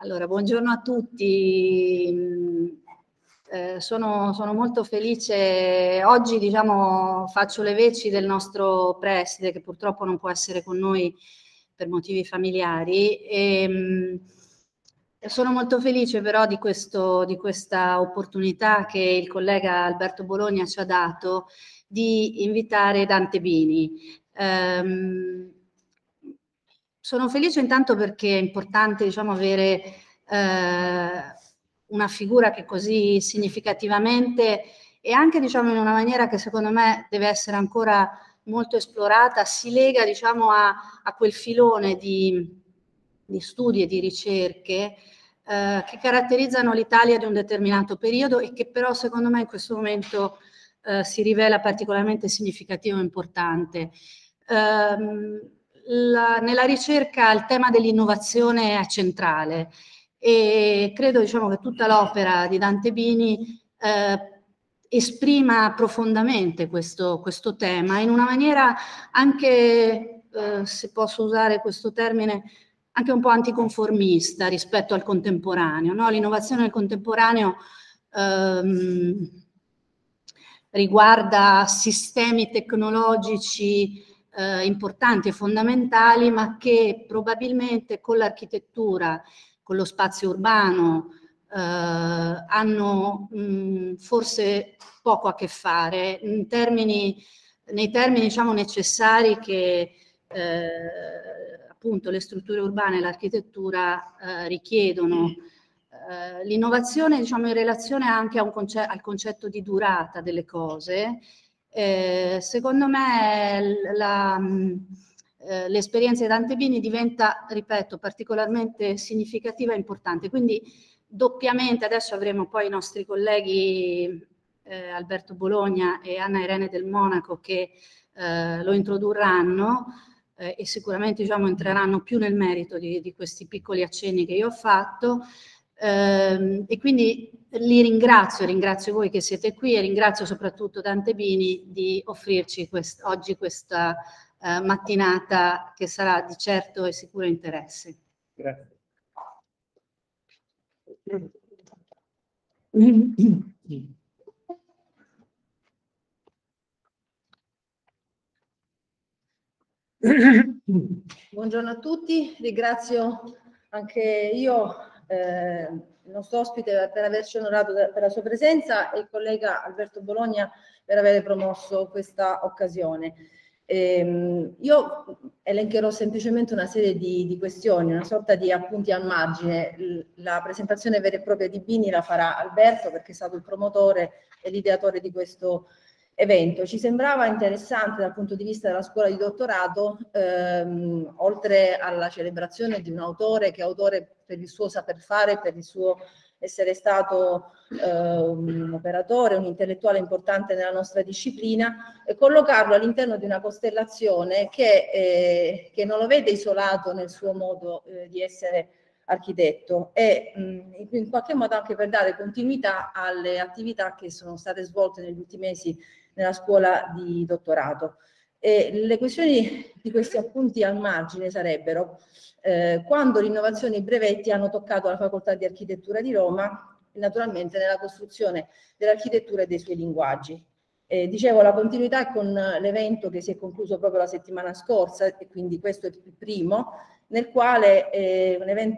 Allora, buongiorno a tutti, sono molto felice, oggi diciamo faccio le veci del nostro preside che purtroppo non può essere con noi per motivi familiari e sono molto felice però di questa opportunità che il collega Alberto Bologna ci ha dato di invitare Dante Bini. Sono felice intanto perché è importante, diciamo, avere una figura che così significativamente e anche, diciamo, in una maniera che secondo me deve essere ancora molto esplorata, si lega, diciamo, a quel filone di studi e di ricerche che caratterizzano l'Italia di un determinato periodo e che però secondo me in questo momento si rivela particolarmente significativo e importante. Nella ricerca il tema dell'innovazione è centrale e credo, diciamo, che tutta l'opera di Dante Bini esprima profondamente questo tema in una maniera anche, se posso usare questo termine, anche un po' anticonformista rispetto al contemporaneo, no? L'innovazione del contemporaneo riguarda sistemi tecnologici importanti e fondamentali, ma che probabilmente con l'architettura, con lo spazio urbano hanno forse poco a che fare nei termini, diciamo, necessari che appunto le strutture urbane e l'architettura richiedono. L'innovazione, diciamo, in relazione anche a al concetto di durata delle cose. Secondo me l'esperienza di Dante Bini diventa, ripeto, particolarmente significativa e importante, quindi doppiamente adesso avremo poi i nostri colleghi Alberto Bologna e Anna Irene Del Monaco che lo introdurranno e sicuramente, diciamo, entreranno più nel merito di questi piccoli accenni che io ho fatto e quindi li ringrazio voi che siete qui e ringrazio soprattutto Dante Bini di offrirci oggi questa mattinata che sarà di certo e sicuro interesse. Grazie. Buongiorno a tutti, ringrazio anche io il nostro ospite per averci onorato per la sua presenza e il collega Alberto Bologna per aver promosso questa occasione. Io elencherò semplicemente una serie di questioni, una sorta di appunti al margine. La presentazione vera e propria di Bini la farà Alberto perché è stato il promotore e l'ideatore di questo evento. Ci sembrava interessante dal punto di vista della scuola di dottorato, oltre alla celebrazione di un autore che è autore per il suo saper fare, per il suo essere stato un operatore, un intellettuale importante nella nostra disciplina, e collocarlo all'interno di una costellazione che non lo vede isolato nel suo modo di essere architetto e in qualche modo anche per dare continuità alle attività che sono state svolte negli ultimi mesi nella scuola di dottorato. E le questioni di questi appunti al margine sarebbero quando l'innovazione e i brevetti hanno toccato la Facoltà di Architettura di Roma, naturalmente nella costruzione dell'architettura e dei suoi linguaggi. Dicevo, la continuità con l'evento che si è concluso proprio la settimana scorsa, e quindi questo è il primo, nel quale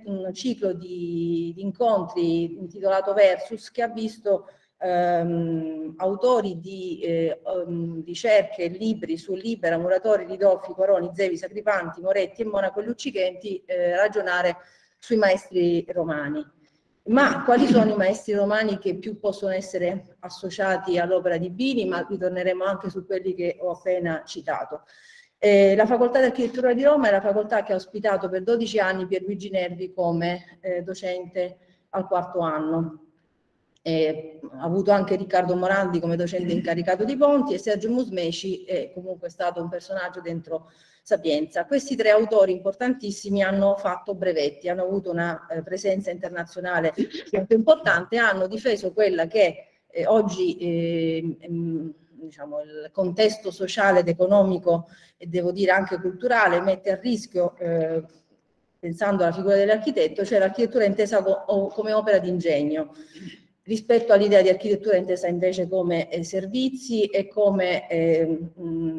un ciclo di incontri intitolato Versus, che ha visto autori di ricerche, libri su Libera, Muratori, Ridolfi, Quaroni, Zevi, Sacripanti, Moretti e Monaco e Luccichenti ragionare sui maestri romani. Ma quali sono i maestri romani che più possono essere associati all'opera di Bini? Ma ritorneremo anche su quelli che ho appena citato. La Facoltà di Architettura di Roma è la facoltà che ha ospitato per 12 anni Pierluigi Nervi come docente al quarto anno. Ha avuto anche Riccardo Morandi come docente incaricato di Ponti e Sergio Musmeci è comunque stato un personaggio dentro Sapienza. Questi tre autori importantissimi hanno fatto brevetti, hanno avuto una presenza internazionale molto importante, hanno difeso quella che oggi diciamo, il contesto sociale ed economico e devo dire anche culturale mette a rischio pensando alla figura dell'architetto, cioè l'architettura intesa come opera di ingegno, rispetto all'idea di architettura intesa invece come servizi e come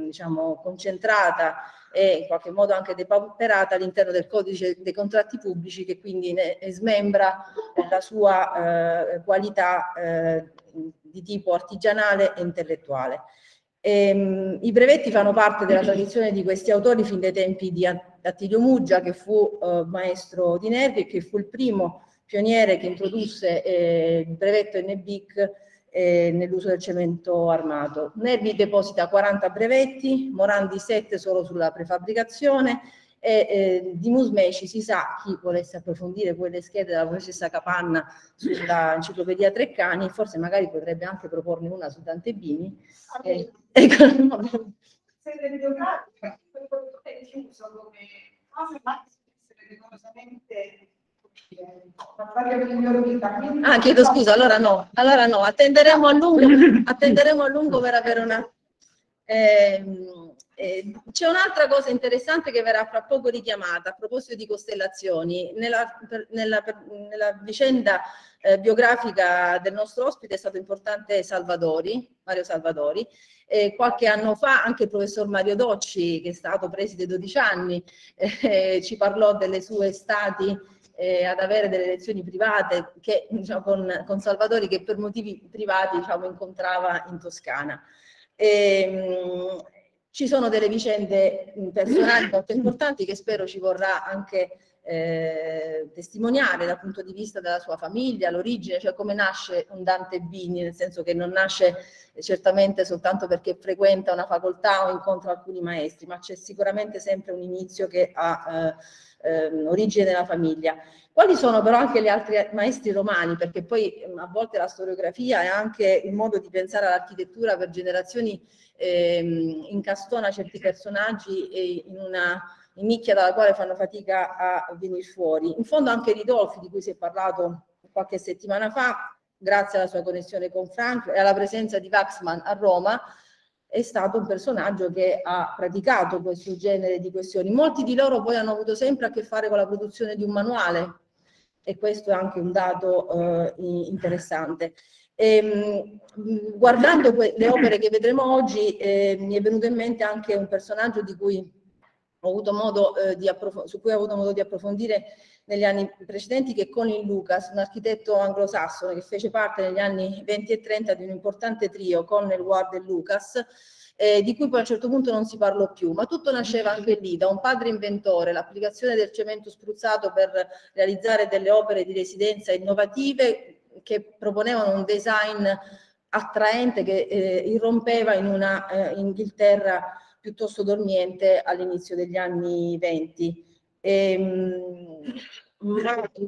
diciamo, concentrata e in qualche modo anche depauperata all'interno del codice dei contratti pubblici, che quindi ne smembra la sua qualità di tipo artigianale e intellettuale. I brevetti fanno parte della tradizione di questi autori fin dai tempi di Attilio Muggia, che fu maestro di Nervi e che fu il primo pioniere che introdusse il brevetto NBIC nell'uso del cemento armato. Nervi deposita 40 brevetti, Morandi 7 solo sulla prefabbricazione e di Musmeci si sa, chi volesse approfondire poi le schede della professoressa Capanna sulla enciclopedia Treccani, forse magari potrebbe anche proporne una su Dante Bini. Sede bibliografica, è chiuso come cosa, ma essere rigorosamente ah, chiedo scusa, allora no, attenderemo a lungo per avere una... c'è un'altra cosa interessante che verrà fra poco richiamata a proposito di costellazioni. Nella vicenda biografica del nostro ospite è stato importante Mario Salvadori. Qualche anno fa anche il professor Mario Docci, che è stato preside 12 anni, ci parlò delle sue estati ad avere delle lezioni private che, diciamo, con Salvadori, che per motivi privati, diciamo, incontrava in Toscana. Ci sono delle vicende personali molto importanti che spero ci vorrà anche testimoniare dal punto di vista della sua famiglia, l'origine, cioè come nasce un Dante Bini, nel senso che non nasce certamente soltanto perché frequenta una facoltà o incontra alcuni maestri, ma c'è sicuramente sempre un inizio che ha origine della famiglia. Quali sono però anche gli altri maestri romani, perché poi a volte la storiografia e anche il modo di pensare all'architettura per generazioni incastona certi personaggi in una nicchia dalla quale fanno fatica a venire fuori. In fondo anche Ridolfi, di cui si è parlato qualche settimana fa, grazie alla sua connessione con Franco e alla presenza di Waxman a Roma, è stato un personaggio che ha praticato questo genere di questioni. Molti di loro poi hanno avuto sempre a che fare con la produzione di un manuale, e questo è anche un dato interessante. Guardando le opere che vedremo oggi, mi è venuto in mente anche un personaggio di cui ho avuto modo di approfondire negli anni precedenti, che è Colin Lucas, un architetto anglosassone che fece parte negli anni 20 e 30 di un importante trio, Connell, Ward e Lucas, di cui poi a un certo punto non si parlò più, ma tutto nasceva anche lì, da un padre inventore, l'applicazione del cemento spruzzato per realizzare delle opere di residenza innovative che proponevano un design attraente che irrompeva in una Inghilterra piuttosto dormiente all'inizio degli anni 20.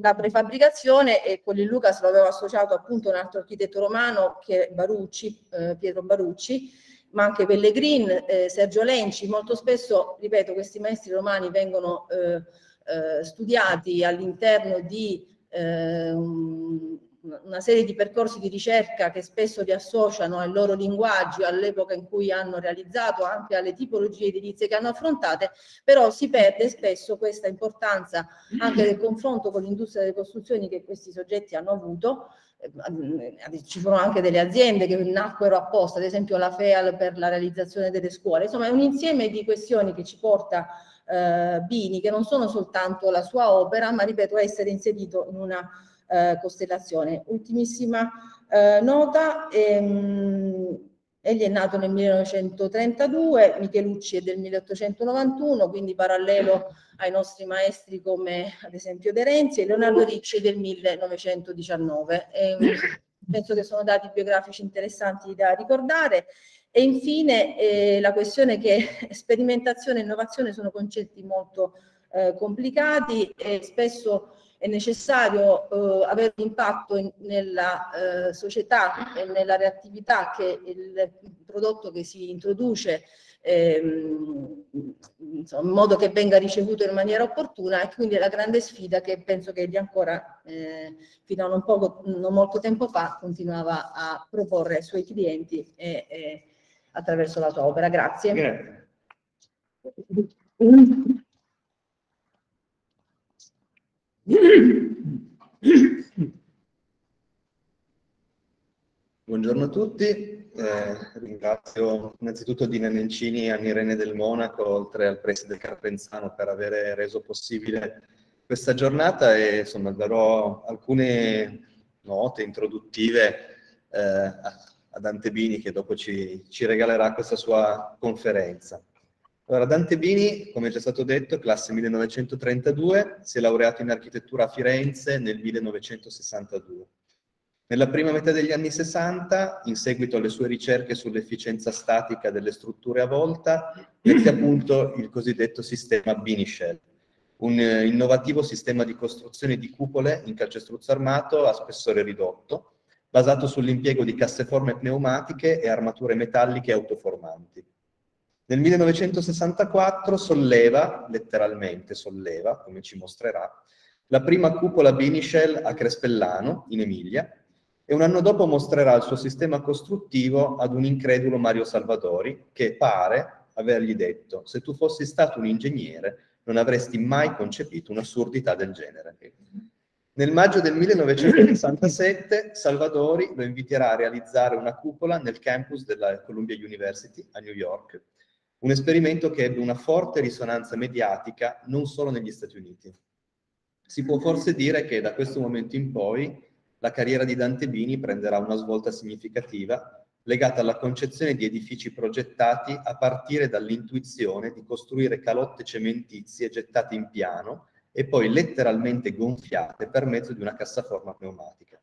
La prefabbricazione, e con il Lucas lo aveva associato appunto un altro architetto romano che è Barucci, Pietro Barucci, ma anche Pellegrin, Sergio Lenci. Molto spesso, ripeto, questi maestri romani vengono studiati all'interno di una serie di percorsi di ricerca che spesso li associano ai loro linguaggi, all'epoca in cui hanno realizzato, anche alle tipologie edilizie che hanno affrontate, però si perde spesso questa importanza anche del confronto con l'industria delle costruzioni che questi soggetti hanno avuto. Ci furono anche delle aziende che nacquero apposta, ad esempio la FEAL per la realizzazione delle scuole. Insomma, è un insieme di questioni che ci porta Bini, che non sono soltanto la sua opera, ma, ripeto, essere inserito in una costellazione. Ultimissima nota, egli è nato nel 1932, Michelucci è del 1891, quindi parallelo ai nostri maestri come ad esempio De Renzi, e Leonardo Ricci del 1919. Penso che sono dati biografici interessanti da ricordare. E infine la questione che sperimentazione e innovazione sono concetti molto complicati, e spesso è necessario avere un impatto nella società e nella reattività che il prodotto che si introduce, insomma, in modo che venga ricevuto in maniera opportuna, e quindi è la grande sfida che penso che egli ancora, fino a non molto tempo fa, continuava a proporre ai suoi clienti attraverso la sua opera. Grazie. Buongiorno a tutti, ringrazio innanzitutto Dina Nencini e Anna Irene Del Monaco, oltre al preside del Carpenzano, per aver reso possibile questa giornata e insomma darò alcune note introduttive a Dante Bini, che dopo ci regalerà questa sua conferenza. Allora, Dante Bini, come già stato detto, classe 1932, si è laureato in architettura a Firenze nel 1962. Nella prima metà degli anni 60, in seguito alle sue ricerche sull'efficienza statica delle strutture a volta, mette a punto il cosiddetto sistema Bini-Shell, un innovativo sistema di costruzione di cupole in calcestruzzo armato a spessore ridotto, basato sull'impiego di casseforme pneumatiche e armature metalliche autoformanti. Nel 1964 solleva, letteralmente solleva, come ci mostrerà, la prima cupola Bini-Shell a Crespellano, in Emilia, e un anno dopo mostrerà il suo sistema costruttivo ad un incredulo Mario Salvadori, che pare avergli detto: se tu fossi stato un ingegnere non avresti mai concepito un'assurdità del genere. Nel maggio del 1967 Salvadori lo inviterà a realizzare una cupola nel campus della Columbia University a New York, un esperimento che ebbe una forte risonanza mediatica non solo negli Stati Uniti. Si può forse dire che da questo momento in poi la carriera di Dante Bini prenderà una svolta significativa legata alla concezione di edifici progettati a partire dall'intuizione di costruire calotte cementizie gettate in piano e poi letteralmente gonfiate per mezzo di una cassaforma pneumatica.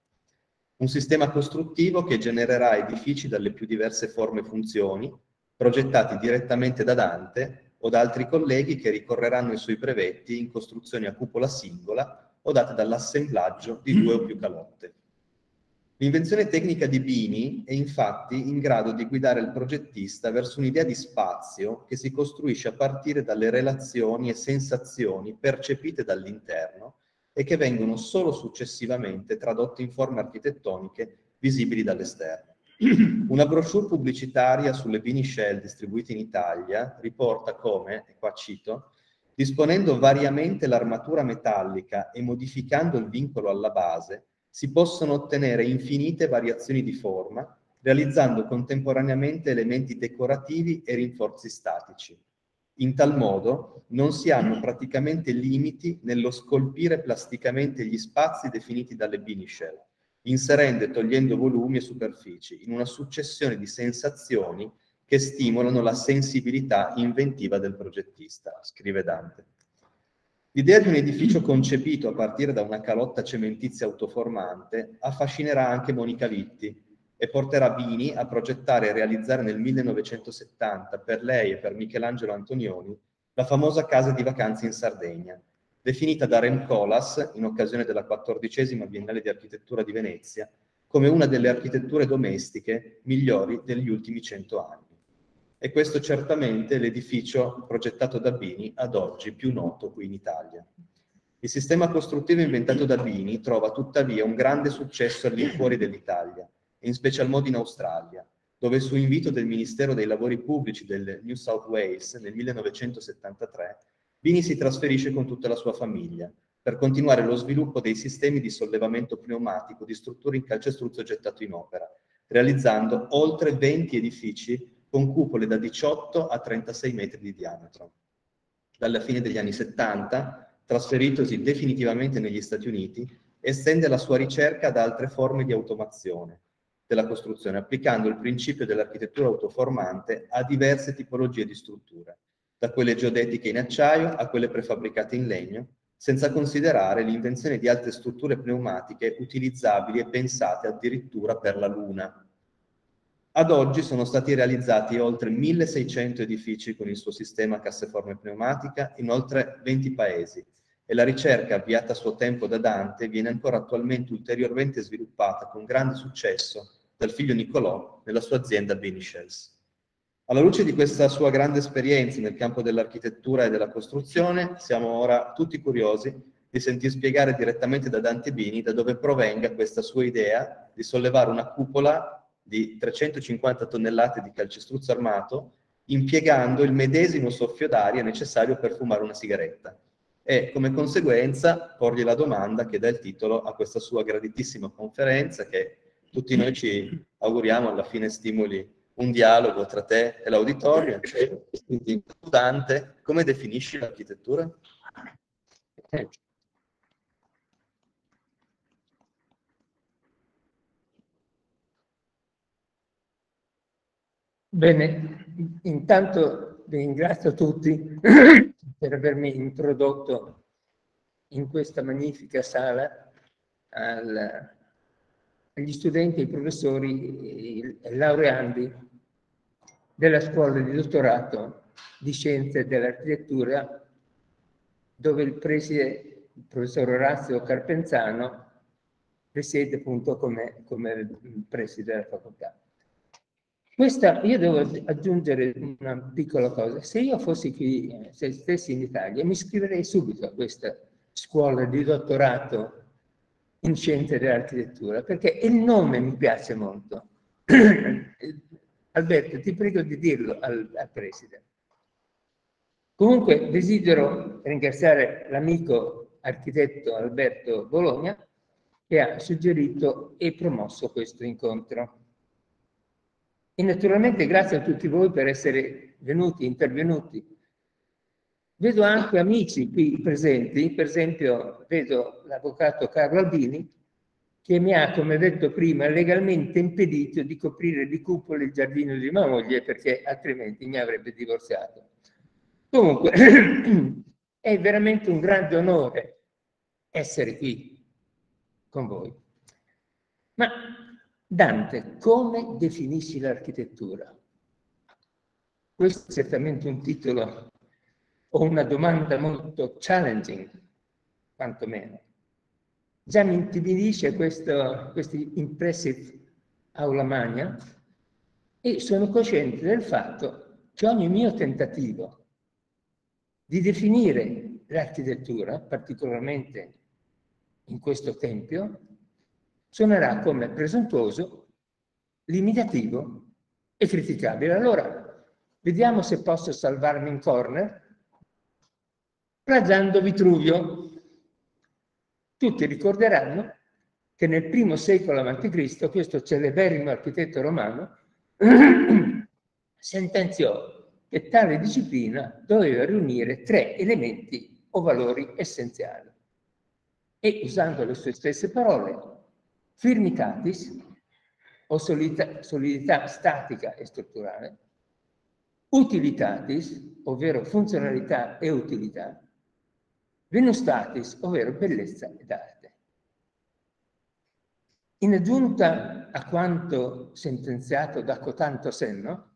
Un sistema costruttivo che genererà edifici dalle più diverse forme e funzioni, progettati direttamente da Dante o da altri colleghi che ricorreranno ai suoi brevetti in costruzioni a cupola singola o date dall'assemblaggio di due o più calotte. L'invenzione tecnica di Bini è infatti in grado di guidare il progettista verso un'idea di spazio che si costruisce a partire dalle relazioni e sensazioni percepite dall'interno e che vengono solo successivamente tradotte in forme architettoniche visibili dall'esterno. Una brochure pubblicitaria sulle Bini-Shell distribuite in Italia riporta come, e qua cito: disponendo variamente l'armatura metallica e modificando il vincolo alla base, si possono ottenere infinite variazioni di forma, realizzando contemporaneamente elementi decorativi e rinforzi statici. In tal modo non si hanno praticamente limiti nello scolpire plasticamente gli spazi definiti dalle Bini-Shell, inserendo e togliendo volumi e superfici in una successione di sensazioni che stimolano la sensibilità inventiva del progettista, scrive Dante. L'idea di un edificio concepito a partire da una calotta cementizia autoformante affascinerà anche Monica Vitti e porterà Bini a progettare e realizzare nel 1970 per lei e per Michelangelo Antonioni la famosa casa di vacanze in Sardegna, definita da Rem Koolhaas, in occasione della 14ª Biennale di Architettura di Venezia, come una delle architetture domestiche migliori degli ultimi 100 anni. E questo certamente è l'edificio progettato da Bini ad oggi più noto qui in Italia. Il sistema costruttivo inventato da Bini trova tuttavia un grande successo all'infuori dell'Italia, e in special modo in Australia, dove su invito del Ministero dei Lavori Pubblici del New South Wales nel 1973, Bini si trasferisce con tutta la sua famiglia per continuare lo sviluppo dei sistemi di sollevamento pneumatico di strutture in calcestruzzo gettato in opera, realizzando oltre 20 edifici con cupole da 18 a 36 metri di diametro. Dalla fine degli anni 70, trasferitosi definitivamente negli Stati Uniti, estende la sua ricerca ad altre forme di automazione della costruzione, applicando il principio dell'architettura autoformante a diverse tipologie di strutture, da quelle geodetiche in acciaio a quelle prefabbricate in legno, senza considerare l'invenzione di altre strutture pneumatiche utilizzabili e pensate addirittura per la Luna. Ad oggi sono stati realizzati oltre 1.600 edifici con il suo sistema a casseforme pneumatica in oltre 20 paesi e la ricerca avviata a suo tempo da Dante viene ancora attualmente ulteriormente sviluppata con grande successo dal figlio Nicolò nella sua azienda Bini-Shell. Alla luce di questa sua grande esperienza nel campo dell'architettura e della costruzione, siamo ora tutti curiosi di sentir spiegare direttamente da Dante Bini da dove provenga questa sua idea di sollevare una cupola di 350 tonnellate di calcestruzzo armato, impiegando il medesimo soffio d'aria necessario per fumare una sigaretta. e come conseguenza porgli la domanda che dà il titolo a questa sua graditissima conferenza, che tutti noi ci auguriamo alla fine stimoli un dialogo tra te e l'auditorio. Quindi, Dante, come definisci l'architettura? Bene, intanto vi ringrazio tutti per avermi introdotto in questa magnifica sala agli studenti, ai professori e laureandi della scuola di dottorato di scienze dell'architettura, dove il preside, il professor Orazio Carpenzano, presiede appunto come preside della facoltà. Questa, io devo aggiungere una piccola cosa. Se io fossi qui, se stessi in Italia, mi iscriverei subito a questa scuola di dottorato in scienze dell'architettura, perché il nome mi piace molto. Alberto, ti prego di dirlo al preside. Comunque desidero ringraziare l'amico architetto Alberto Bologna, che ha suggerito e promosso questo incontro. E naturalmente grazie a tutti voi per essere venuti, intervenuti. Vedo anche amici qui presenti, per esempio vedo l'avvocato Carlo Albini, che mi ha, come detto prima, legalmente impedito di coprire di cupole il giardino di mia moglie, perché altrimenti mi avrebbe divorziato. Comunque, è veramente un grande onore essere qui con voi. Ma Dante, come definisci l'architettura? Questo è certamente un titolo o una domanda molto challenging, quantomeno. Già mi intimidisce questi impressive aula magna, e sono cosciente del fatto che ogni mio tentativo di definire l'architettura, particolarmente in questo tempio, suonerà come presuntuoso, limitativo e criticabile. Allora, vediamo se posso salvarmi in corner, plagiando Vitruvio. Tutti ricorderanno che nel primo secolo a.C. questo celeberrimo architetto romano sentenziò che tale disciplina doveva riunire tre elementi o valori essenziali. E, usando le sue stesse parole, firmitatis, o solidità statica e strutturale, utilitatis, ovvero funzionalità e utilità, venustatis, ovvero bellezza ed arte. In aggiunta a quanto sentenziato da cotanto senno,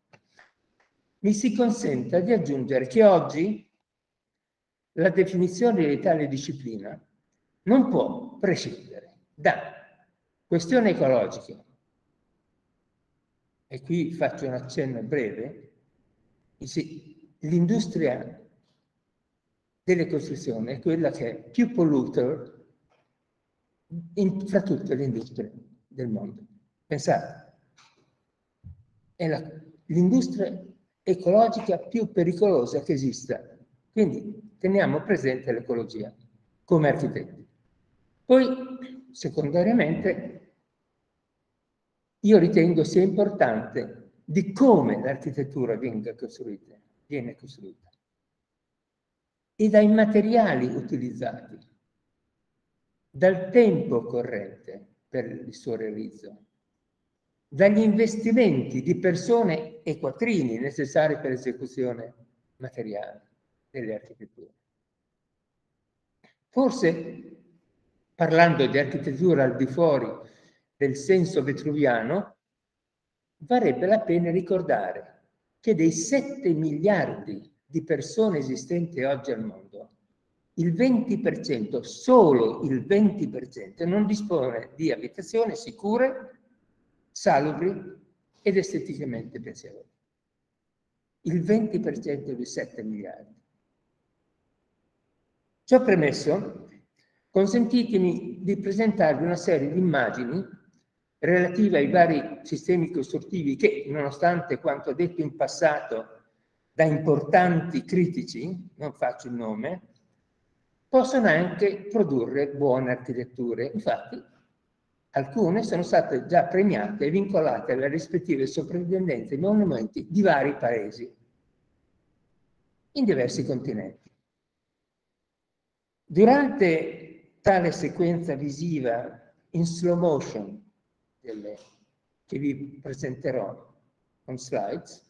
mi si consenta di aggiungere che oggi la definizione di tale disciplina non può prescindere da questioni ecologiche, e qui faccio un accenno breve, l'industria delle costruzioni è quella che è più polluter fra tutte le industrie del mondo. Pensate, è l'industria ecologica più pericolosa che esista. Quindi teniamo presente l'ecologia come architetti. Poi, secondariamente, io ritengo sia importante di come l'architettura viene costruita. E dai materiali utilizzati, dal tempo corrente per il suo realizzo, dagli investimenti di persone e quattrini necessari per l'esecuzione materiale delle architetture. Forse, parlando di architettura al di fuori del senso vitruviano, varrebbe la pena ricordare che dei 7 miliardi di persone esistenti oggi al mondo, il 20%, solo il 20%, non dispone di abitazioni sicure, salubri ed esteticamente piacevoli. Il 20% di 7 miliardi. Ciò premesso, consentitemi di presentarvi una serie di immagini relative ai vari sistemi costruttivi che, nonostante quanto detto in passato da importanti critici, non faccio il nome, possano anche produrre buone architetture. Infatti, alcune sono state già premiate e vincolate alle rispettive soprintendenze di monumenti di vari paesi, in diversi continenti. Durante tale sequenza visiva in slow motion, che vi presenterò con slides,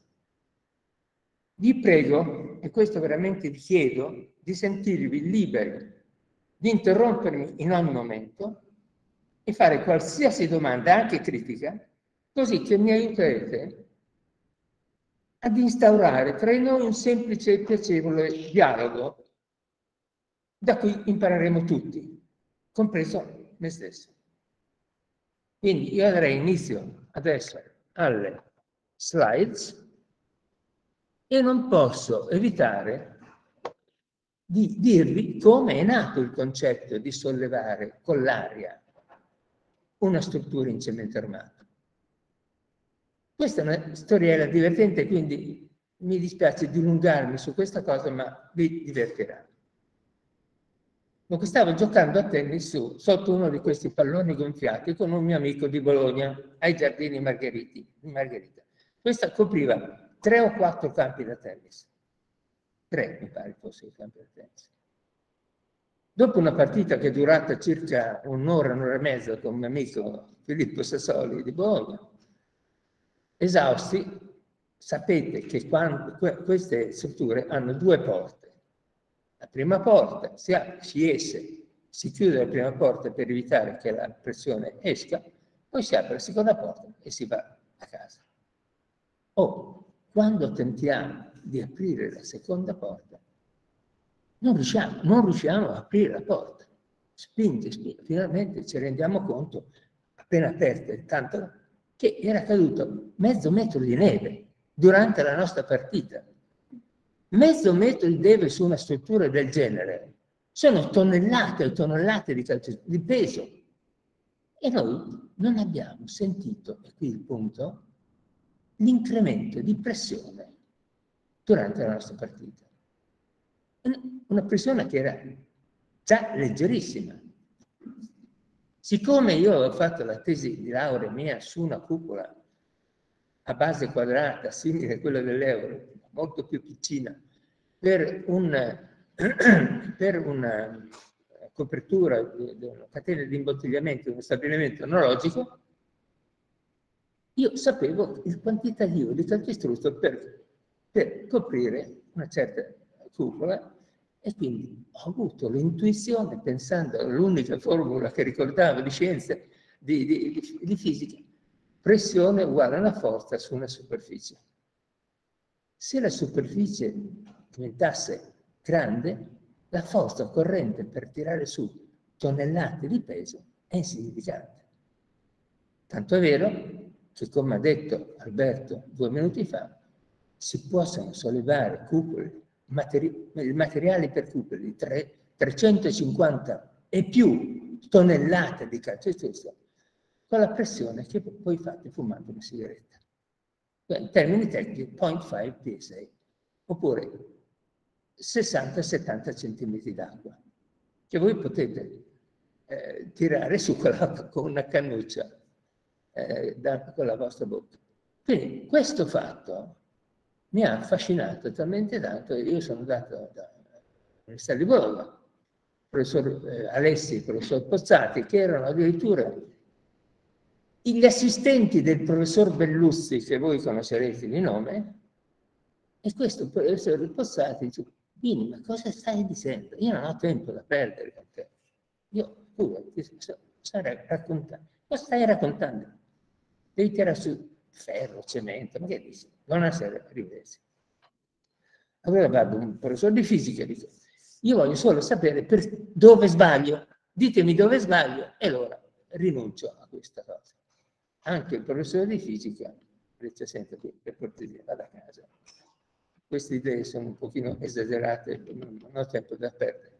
vi prego, e questo veramente vi chiedo, di sentirvi liberi, di interrompermi in ogni momento e fare qualsiasi domanda, anche critica, così che mi aiuterete ad instaurare tra noi un semplice e piacevole dialogo da cui impareremo tutti, compreso me stesso. Quindi io darei inizio adesso alle slides e non posso evitare di dirvi come è nato il concetto di sollevare con l'aria una struttura in cemento armato. Questa è una storiella divertente, quindi mi dispiace dilungarmi su questa cosa, ma vi divertirà. Perché stavo giocando a tennis sotto uno di questi palloni gonfiati con un mio amico di Bologna ai giardini Margherita. Questa copriva 3 o 4 campi da tennis. 3, mi pare fosse il campo da tennis. Dopo una partita che è durata circa un'ora, un'ora e mezza con un mio amico Filippo Sassoli di Bologna, esausti, sapete che queste strutture hanno 2 porte. La prima porta si esce, si chiude la prima porta per evitare che la pressione esca, poi si apre la seconda porta e si va a casa. Quando tentiamo di aprire la seconda porta, non riusciamo ad aprire la porta. Spinge, finalmente ci rendiamo conto, appena aperta intanto, che era caduto mezzo metro di neve durante la nostra partita. Mezzo metro di neve su una struttura del genere sono tonnellate e tonnellate di peso. E noi non abbiamo sentito, e qui il punto, l'incremento di pressione durante la nostra partita. Una pressione che era già leggerissima. Siccome io avevo fatto la tesi di laurea mia su una cupola a base quadrata, simile a quella dell'euro, molto più piccina, per una copertura di una catena di imbottigliamento di uno stabilimento enologico, io sapevo il quantitativo di calcestruzzo per coprire una certa cupola, e quindi ho avuto l'intuizione, pensando all'unica formula che ricordavo di scienze, di fisica, pressione uguale a una forza su una superficie. Se la superficie diventasse grande, la forza occorrente per tirare su tonnellate di peso è insignificante. Tanto è vero che, come ha detto Alberto 2 minuti fa, si possono sollevare cupole, materiali per cupole di 350 e più tonnellate di calcestruzzo con la pressione che voi fate fumando una sigaretta. In termini tecnici, 0.5 psa, oppure 60-70 cm d'acqua, che voi potete tirare su con una cannuccia con la vostra bocca. Quindi questo fatto mi ha affascinato talmente tanto che io sono andato all'Università di Bologna, il professor Alessi e il professor Pozzati, che erano addirittura gli assistenti del professor Belluzzi, che voi conoscerete di nome, e questo professor Pozzati dice: Bini, ma cosa stai dicendo? Io non ho tempo da perdere con te. Io, ti sarei raccontato. Cosa stai raccontando? Devi tirare su ferro, cemento, ma che dici? Buonasera, arrivederci. Allora vado un professore di fisica e dico: io voglio solo sapere dove sbaglio, ditemi dove sbaglio, e allora rinuncio a questa cosa. Anche il professore di fisica dice: senta, per cortesia, vada a casa. Queste idee sono un pochino esagerate, non ho tempo da perdere.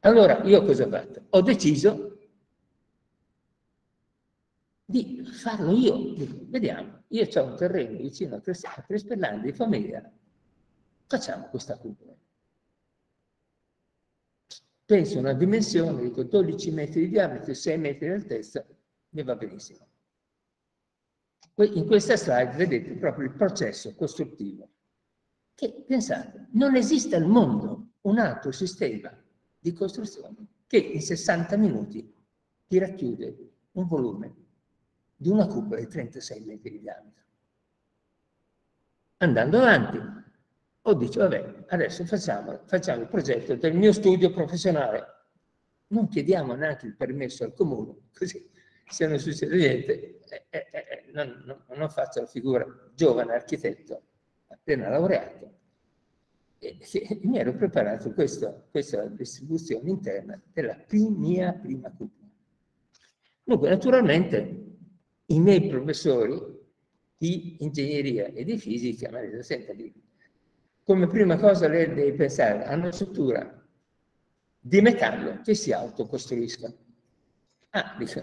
Allora io cosa ho fatto? Ho deciso di farlo io. Dico, vediamo, io ho un terreno vicino a Crespellano di famiglia, facciamo questa cupola. penso una dimensione di 14 metri di diametro e 6 metri di altezza, ne va benissimo. In questa slide vedete proprio il processo costruttivo, che, pensate, non esiste al mondo un altro sistema di costruzione che in 60 minuti ti racchiude un volume di una cupola di 36 metri di diametro. Andando avanti, ho detto, vabbè, adesso facciamo il progetto del mio studio professionale. Non chiediamo neanche il permesso al comune, così se non succede niente, non faccio la figura giovane architetto, appena laureato. E mi ero preparato questa distribuzione interna della mia prima cupola. Dunque, naturalmente, i miei professori di ingegneria e di fisica mi hanno detto, senta, come prima cosa lei deve pensare a una struttura di metallo che si autocostruisca. Ah, dico,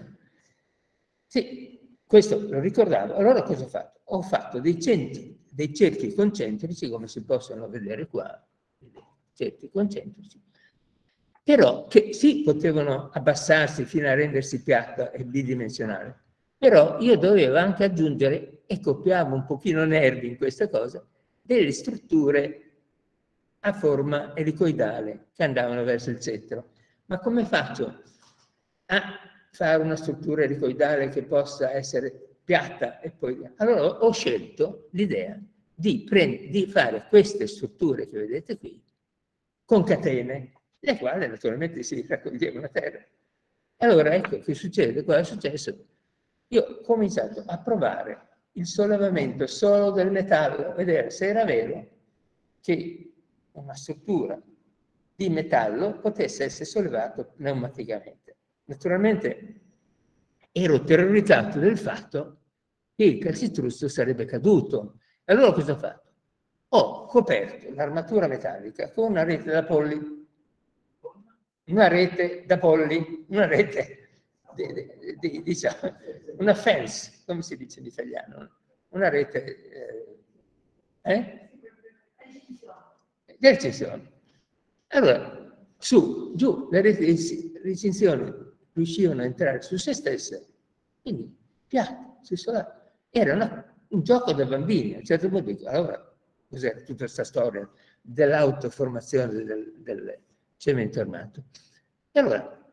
sì, questo lo ricordavo. Allora cosa ho fatto? Ho fatto dei cerchi concentrici, come si possono vedere qua, cerchi concentrici, però che sì, potevano abbassarsi fino a rendersi piatta e bidimensionale. Però io dovevo anche aggiungere, e copiavo un pochino Nervi in questa cosa, delle strutture a forma elicoidale che andavano verso il centro. Ma come faccio a fare una struttura elicoidale che possa essere piatta e poi... Allora ho scelto l'idea di fare queste strutture che vedete qui con catene, le quali naturalmente si raccoglievano a terra. Allora ecco che succede, cosa è successo? Io ho cominciato a provare il sollevamento solo del metallo, vedere se era vero che una struttura di metallo potesse essere sollevata pneumaticamente. Naturalmente ero terrorizzato del fatto che il calcestruzzo sarebbe caduto. Allora cosa ho fatto? Ho coperto l'armatura metallica con una rete da polli, diciamo, una fence, come si dice in italiano, una rete di recinzione. Allora, giù, le reti di recinzione riuscivano a entrare su se stesse, quindi piatto, era un gioco da bambini. A un certo punto dico, allora, cos'era tutta questa storia dell'autoformazione del cemento armato? E allora,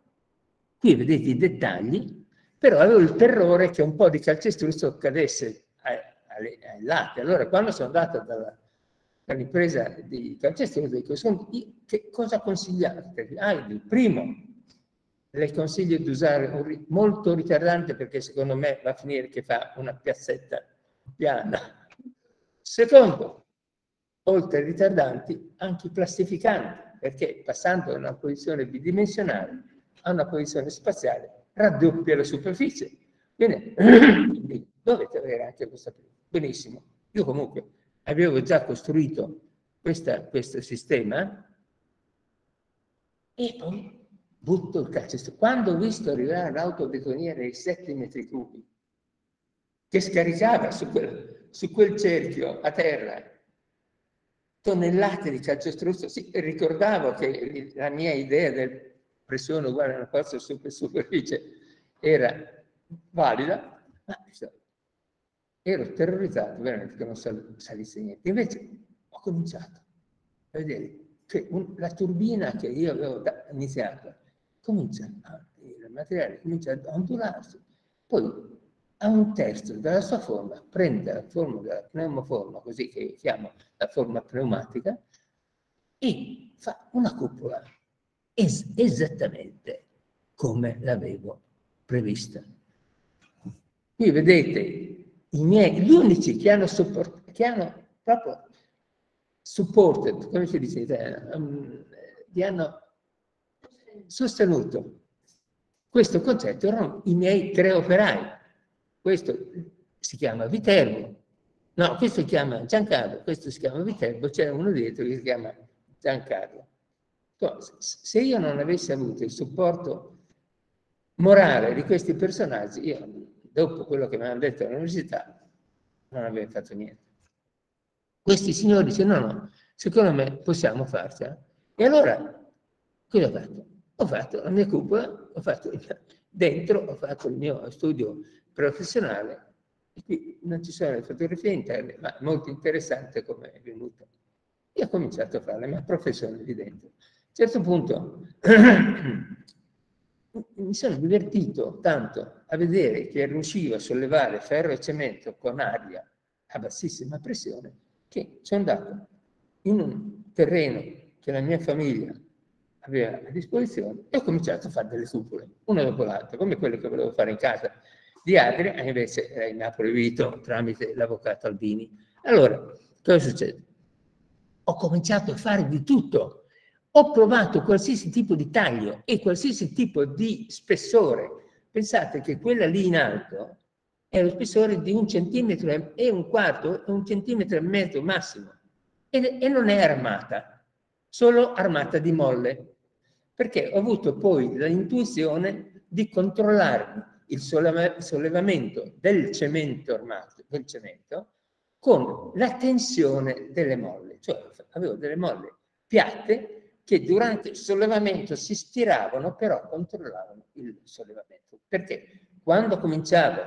qui vedete i dettagli, però avevo il terrore che un po' di calcestruzzo cadesse ai lati. Allora, quando sono andato dall'impresa di calcestruzzo, dico, che cosa consigliate? Il primo, le consiglio di usare un molto ritardante, perché secondo me va a finire che fa una piazzetta piana. Secondo, oltre ai ritardanti, anche i plastificanti, perché passando da una posizione bidimensionale a una posizione spaziale, raddoppia la superficie. Bene, dovete avere anche questa. Benissimo. Io comunque avevo già costruito questo sistema e poi butto il calcestruzzo. Quando ho visto arrivare l'autobetoniera ai 7 metri cubi, che scaricava su quel cerchio a terra tonnellate di calcestruzzo, sì, ricordavo che la mia idea del pressione uguale alla forza sulla superficie era valida, ma ero terrorizzato veramente che non salisse niente. Invece ho cominciato a vedere che la turbina che io avevo iniziato il materiale comincia a ondularsi, poi a un terzo della sua forma prende la forma della pneumoforma, così che chiamo la forma pneumatica, e fa una cupola esattamente come l'avevo prevista. Qui vedete gli unici che hanno proprio supported, come si dice in italiano, che hanno sostenuto questo concetto, erano i miei 3 operai. Questo si chiama Viterbo, no, questo si chiama Giancarlo, questo si chiama Viterbo, c'è uno dietro che si chiama Giancarlo. Se io non avessi avuto il supporto morale di questi personaggi, io, dopo quello che mi hanno detto all'università, non avrei fatto niente. Questi signori dicono, no, secondo me possiamo farcela. E allora, cosa ho fatto? Ho fatto la mia cupola, ho fatto il mio studio professionale, e qui non ci sono le fotografie interne, ma molto interessante come è venuto. E ho cominciato a fare la mia professione lì dentro. A un certo punto mi sono divertito tanto a vedere che riuscivo a sollevare ferro e cemento con aria a bassissima pressione, che sono andato in un terreno che la mia famiglia aveva a disposizione e ho cominciato a fare delle cupole, una dopo l'altra, come quelle che volevo fare in casa di Adria, e invece mi ha proibito tramite l'avvocato Albini. Allora, cosa succede? Ho cominciato a fare di tutto. Ho provato qualsiasi tipo di taglio e qualsiasi tipo di spessore. Pensate che quella lì in alto è lo spessore di 1,25 centimetri e un centimetro e mezzo massimo. E non è armata, solo armata di molle. Perché ho avuto poi l'intuizione di controllarmi il sollevamento del cemento armato, del cemento, con la tensione delle molle. Cioè avevo delle molle piatte che durante il sollevamento si stiravano, però controllavano il sollevamento. Perché quando cominciavo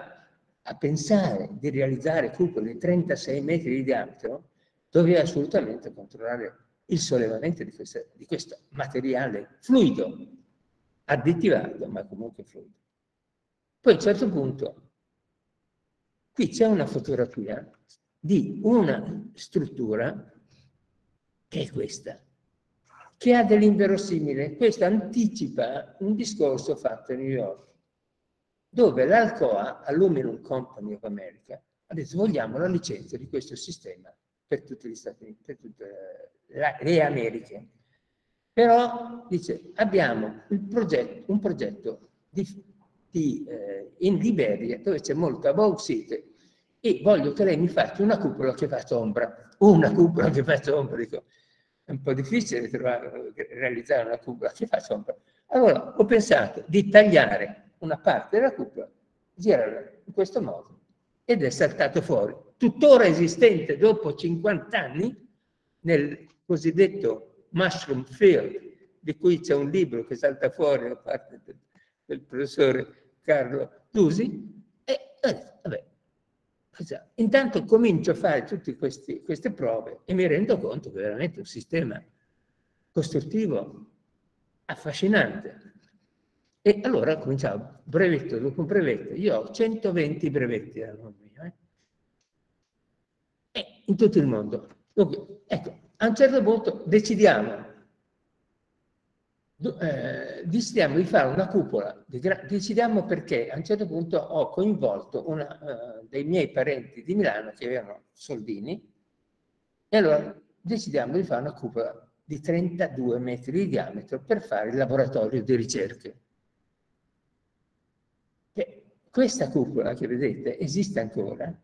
a pensare di realizzare cupole di 36 metri di diametro, dovevo assolutamente controllare il sollevamento di questo materiale fluido, additivato, ma comunque fluido. Poi a un certo punto, qui c'è una fotografia di una struttura, che è questa, che ha dell'inverosimile. Questo anticipa un discorso fatto a New York, dove l'Alcoa, Aluminum Company of America, ha detto: vogliamo la licenza di questo sistema per tutti gli Stati Uniti, per tutte le Americhe. Però, dice, abbiamo un progetto in Liberia, dove c'è molta bauxite, e voglio che lei mi faccia una cupola che faccia ombra. Una cupola che faccia ombra, dico. È un po' difficile realizzare una cupola che fa ombra. Allora ho pensato di tagliare una parte della cupola, girarla in questo modo, ed è saltato fuori, tuttora esistente dopo 50 anni, nel cosiddetto mushroom field, di cui c'è un libro che salta fuori da parte del professore Carlo Dusi, e ho detto, vabbè, intanto comincio a fare tutte queste prove e mi rendo conto che è veramente un sistema costruttivo affascinante. E allora cominciavo brevetto dopo brevetto. Io ho 120 brevetti al mondo mio, e in tutto il mondo. Dunque, ecco, a un certo punto decidiamo di fare una cupola, decidiamo perché a un certo punto ho coinvolto dei miei parenti di Milano che avevano soldini, e allora decidiamo di fare una cupola di 32 metri di diametro per fare il laboratorio di ricerche. E questa cupola che vedete esiste ancora,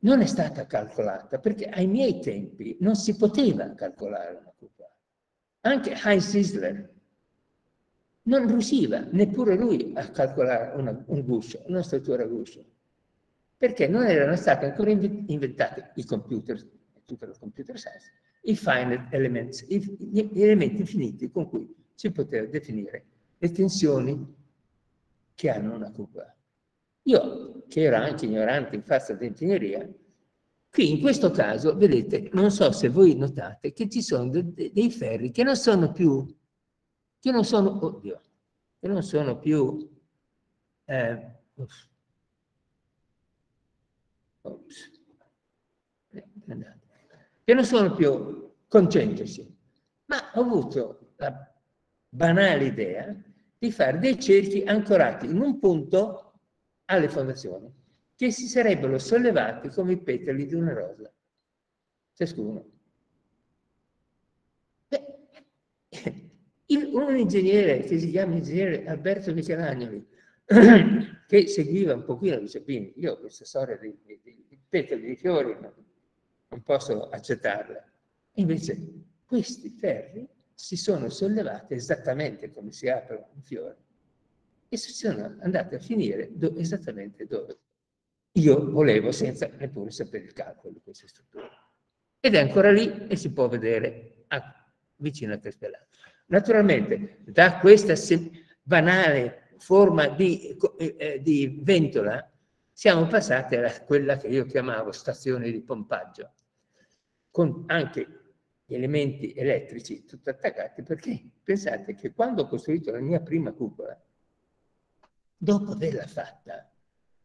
non è stata calcolata perché ai miei tempi non si poteva calcolare una cupola. Anche Heinz Isler non riusciva neppure lui a calcolare un guscio, una struttura a guscio, perché non erano stati ancora inventati i computer, tutta la computer science, i finite elements, gli elementi finiti con cui si poteva definire le tensioni che hanno una cupola. Io, che ero anche ignorante in fase di ingegneria, qui in questo caso, vedete, non so se voi notate che ci sono dei ferri che non sono più, che non sono più concentrici, ma ho avuto la banale idea di fare dei cerchi ancorati in un punto alle fondazioni, che si sarebbero sollevati come i petali di una rosa, ciascuno. Beh, un ingegnere che si chiama ingegnere Alberto Michelangelo, che seguiva un pochino, dice: Bini, io questa storia di petali di fiori non posso accettarla. Invece questi ferri si sono sollevati esattamente come si apre un fiore e si sono andati a finire esattamente dove io volevo, senza neppure sapere il calcolo di questa struttura. Ed è ancora lì e si può vedere a vicino a Crespellano. Naturalmente, da questa banale forma di ventola siamo passati a quella che io chiamavo stazione di pompaggio, con anche gli elementi elettrici tutti attaccati, perché pensate che quando ho costruito la mia prima cupola, dopo averla fatta,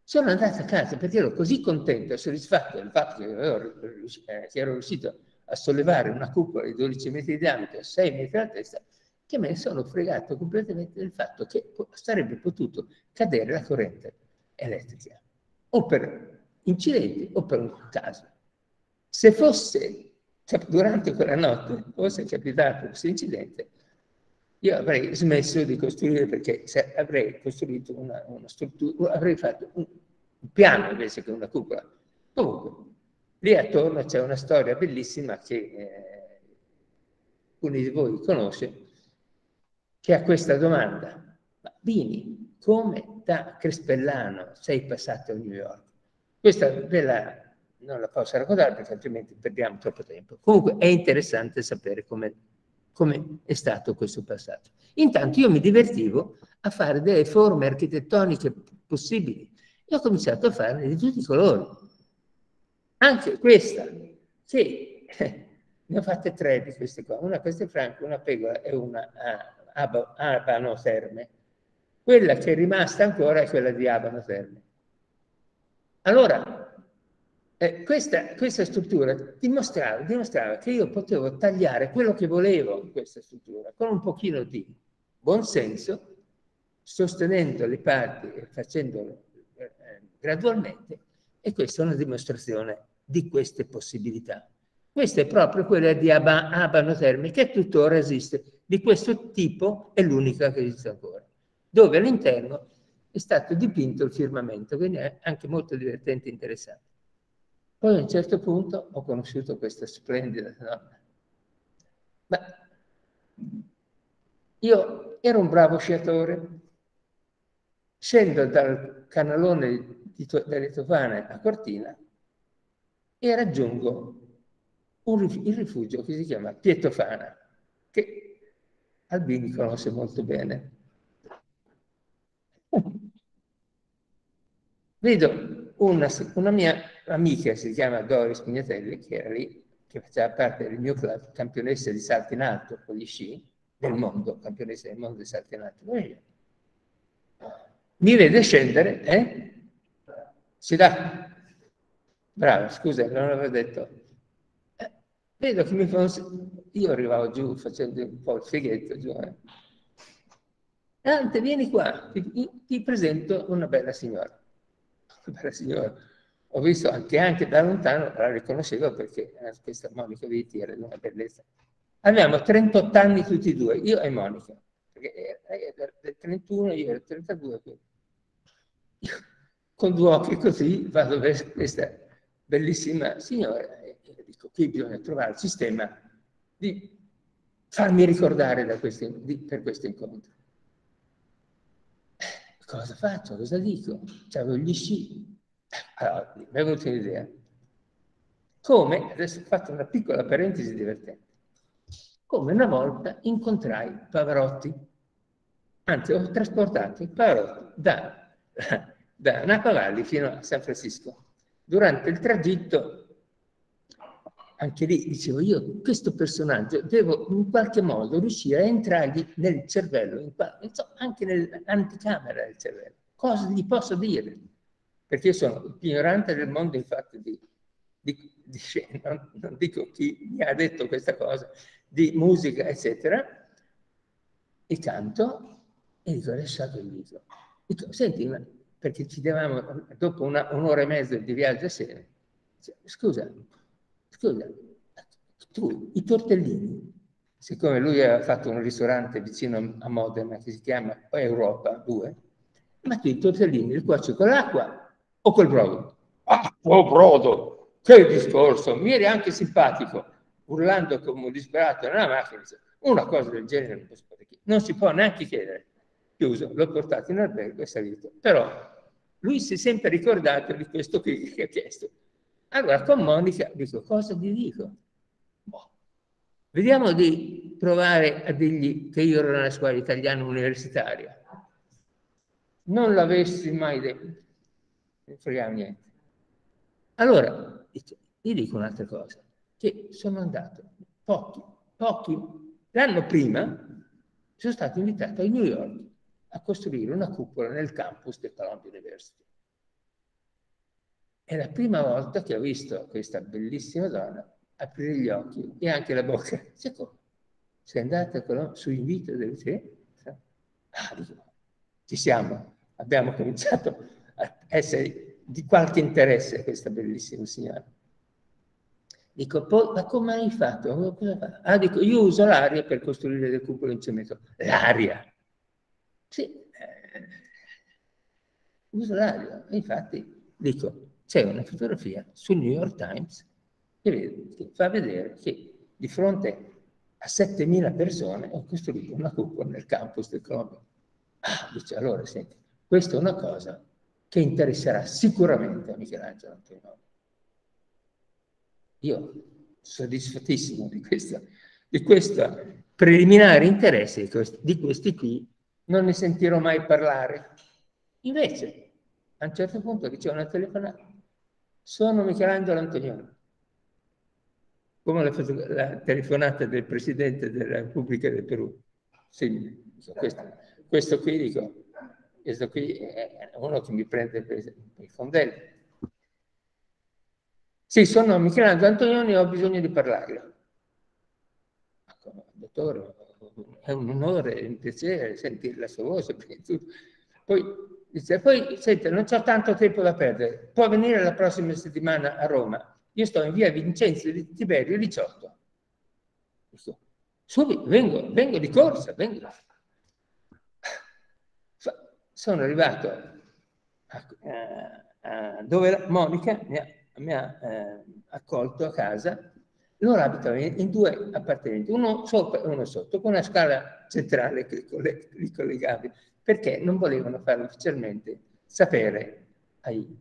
sono andato a casa perché ero così contento e soddisfatto del fatto che ero riuscito a sollevare una cupola di 12 metri di diametro e 6 metri alla testa, che me ne sono fregato completamente del fatto che sarebbe potuto cadere la corrente elettrica, o per incidenti o per un caso. Se fosse, durante quella notte, fosse capitato questo incidente, io avrei smesso di costruire, perché avrei costruito una struttura, avrei fatto un piano invece che una cupola. Comunque, lì attorno c'è una storia bellissima che uno di voi conosce, che ha questa domanda: ma Bini, come da Crespellano sei passato a New York? Questa bella non la posso raccontare perché altrimenti perdiamo troppo tempo. Comunque è interessante sapere come è stato questo passaggio. Intanto io mi divertivo a fare delle forme architettoniche possibili e ho cominciato a farne di tutti i colori. Anche questa, sì, ne ho fatte 3 di queste qua. Una a Castelfranco, una a Pegola e una a Abano Terme. Quella che è rimasta ancora è quella di Abano Terme. Allora, questa struttura dimostrava che io potevo tagliare quello che volevo in questa struttura con un pochino di buonsenso, sostenendo le parti e facendolo gradualmente, e questa è una dimostrazione di queste possibilità. Questa è proprio quella di Abano Terme, che tuttora esiste. Di questo tipo è l'unica che esiste ancora, dove all'interno è stato dipinto il firmamento, quindi è anche molto divertente e interessante. Poi a un certo punto ho conosciuto questa splendida donna. Ma io ero un bravo sciatore. Scendo dal canalone delle Tofane a Cortina e raggiungo il rifugio che si chiama Pietofana, che Albini conosce molto bene. Vedo una mia amica, si chiama Doris Pignatelli, che era lì, che faceva parte del mio club, campionessa di salto in alto con gli sci del mondo, campionessa del mondo di salto in alto. Mi vede scendere, si dà. Bravo, scusa, non l'avevo detto. Vedo che mi fa io arrivavo giù facendo un po' il fighetto giù. Dante, vieni qua, ti presento una bella signora. Una bella signora. Ho visto anche da lontano, la riconoscevo perché questa Monica Vitti era di una bellezza. Abbiamo 38 anni tutti e due, io e Monica, perché lei era del 31, io ero del 32. Quindi. Io, con 2 occhi così, vado verso questa bellissima signora e dico: qui bisogna trovare il sistema di farmi ricordare per questo incontro. Cosa faccio? Cosa dico? C'avevo gli sci. Allora, mi è venuta un'idea. Come, adesso ho fatto una piccola parentesi divertente, come una volta incontrai Pavarotti, anzi ho trasportato Pavarotti da Nacavalli fino a San Francisco. Durante il tragitto, anche lì dicevo io, questo personaggio devo in qualche modo riuscire a entrargli nel cervello, anche nell'anticamera del cervello. Cosa gli posso dire? Perché io sono ignorante del mondo, infatti, di scena, non dico chi mi ha detto questa cosa, di musica, eccetera, e canto, e dico, adesso apro il viso. Dico, senti, ma perché ci davamo, dopo un'ora e mezza di viaggio assieme, scusa, tu, i tortellini, siccome lui aveva fatto un ristorante vicino a Modena che si chiama Europa 2, ma tu i tortellini li cuoci con l'acqua o col brodo? Acqua o brodo? Che discorso! Mi eri anche simpatico, urlando come un disperato nella macchina. Una cosa del genere non posso fare, non si può neanche chiedere. Chiuso, l'ho portato in albergo e salito. Però lui si è sempre ricordato di questo qui che ha chiesto. Allora con Monica dico, cosa gli dico? Boh. Vediamo di provare a dirgli che io ero nella scuola italiana universitaria. Non l'avessi mai detto, non fregava niente. Allora, gli dico un'altra cosa, che sono andato, pochi, l'anno prima sono stato invitato a New York a costruire una cupola nel campus del Columbia University. È la prima volta che ho visto questa bellissima donna aprire gli occhi e anche la bocca. Secondo, sei andata su invito del te? Ah, ci siamo, abbiamo cominciato a essere di qualche interesse a questa bellissima signora. Dico, poi, ma come hai fatto? Ah, dico, io uso l'aria per costruire le cupole in cemento. L'aria? Sì, uso l'aria. Infatti, dico, c'è una fotografia sul New York Times che fa vedere che di fronte a 7.000 persone ho costruito una cupola nel campus del Columbia. Ah, dice, allora, senti, questa è una cosa che interesserà sicuramente a Michelangelo Antonioni. Io soddisfattissimo di questo preliminare interesse di questi qui, non ne sentirò mai parlare. Invece, a un certo punto ricevo una telefonata. Sono Michelangelo Antonioni. Come la telefonata del Presidente della Repubblica del Perù. Sì, questo qui, dico, questo qui è uno che mi prende per il fondello. Sì, sono Michelangelo Antonioni e ho bisogno di parlarlo. Dottore, è un onore, è un piacere sentire la sua voce. Poi dice, senti, non c'ho tanto tempo da perdere, può venire la prossima settimana a Roma. Io sto in via Vincenzo di Tiberio 18. Subito, vengo di corsa, vengo. Sono arrivato a dove Monica mi ha accolto a casa. Loro abitano in due appartamenti, uno sopra e uno sotto, con una scala centrale che li collegava, perché non volevano farlo ufficialmente sapere ai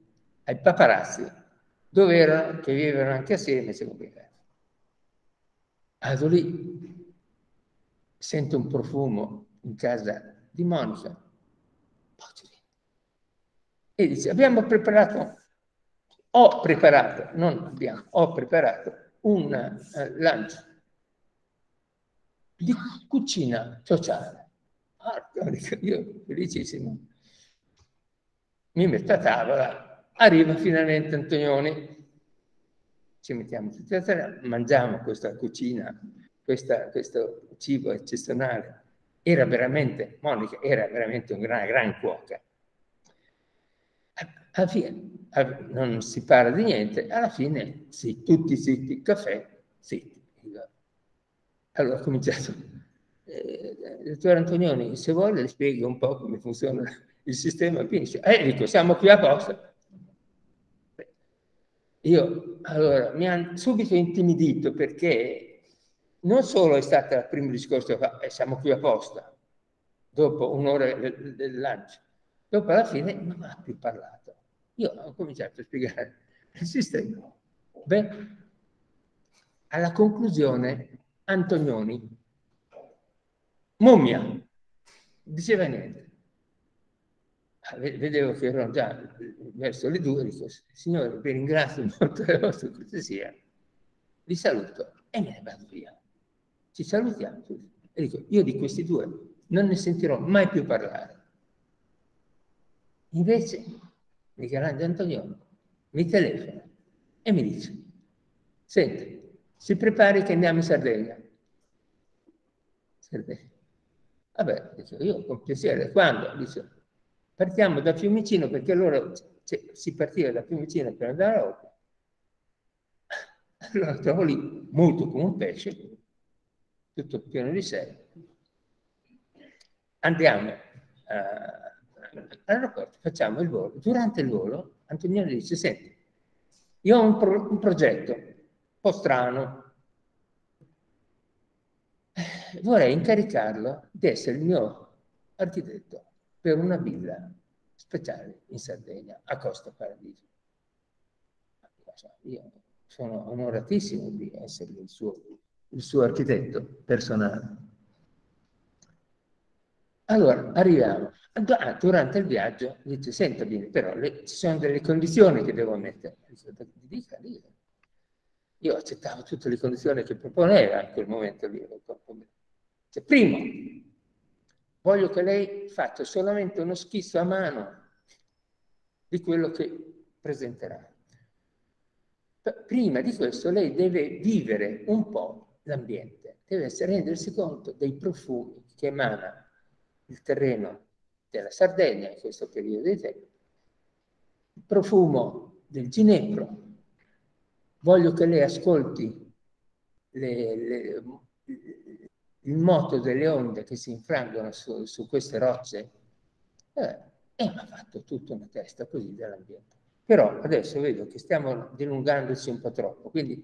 paparazzi dove erano, che vivevano anche assieme, si complicava. Vado lì, sento un profumo in casa di Monica, e dice, ho preparato un lancio di cucina sociale. Io felicissimo, mi metto a tavola. Arriva finalmente Antonioni, ci mettiamo tutti a terra, mangiamo questa cucina, questo cibo eccezionale. Monica era veramente una gran cuoca. Alla fine non si parla di niente, alla fine sì, tutti zitti, caffè, zitti. Allora ho cominciato, dottore Antonioni, se vuole le spiego un po' come funziona il sistema. Quindi, dico, siamo qui apposta. Io, allora, mi hanno subito intimidito perché non solo è stato il primo discorso, siamo qui apposta, dopo un'ora del lancio, dopo alla fine non mi ha più parlato. Io ho cominciato a spiegare il sistema. Beh, alla conclusione Antonioni, mummia, diceva niente. Vedevo che erano già verso le 2, dico, signore, vi ringrazio molto della vostra cortesia, vi saluto e me ne vado via. Ci salutiamo. E dico, io di questi due non ne sentirò mai più parlare. Invece, Michelangelo Antonioni mi telefona e mi dice, senti, si prepari che andiamo in Sardegna. Sardegna. Vabbè, dico, io con piacere, quando? Dice, partiamo da Fiumicino, perché loro si partiva da Fiumicino per andare a Roma. Allora trovo lì, molto come un pesce, tutto pieno di sé. Andiamo all'aeroporto, facciamo il volo. Durante il volo Antonioni dice, senti, io ho un progetto un po' strano, vorrei incaricarlo di essere il mio architetto per una villa speciale in Sardegna, a Costa Paradiso. Io sono onoratissimo di essere il suo il suo architetto personale. Allora, arriviamo. Durante il viaggio dice, senta bene, però ci sono delle condizioni che devo mettere. Io accettavo tutte le condizioni che proponeva in quel momento lì. Cioè, primo, voglio che lei faccia solamente uno schizzo a mano di quello che presenterà. Prima di questo lei deve vivere un po' l'ambiente, deve rendersi conto dei profumi che emana il terreno della Sardegna in questo periodo di tempo, il profumo del ginepro. Voglio che lei ascolti il moto delle onde che si infrangono su queste rocce, e mi ha fatto tutta una testa così dell'ambiente. Però adesso vedo che stiamo dilungandoci un po' troppo, quindi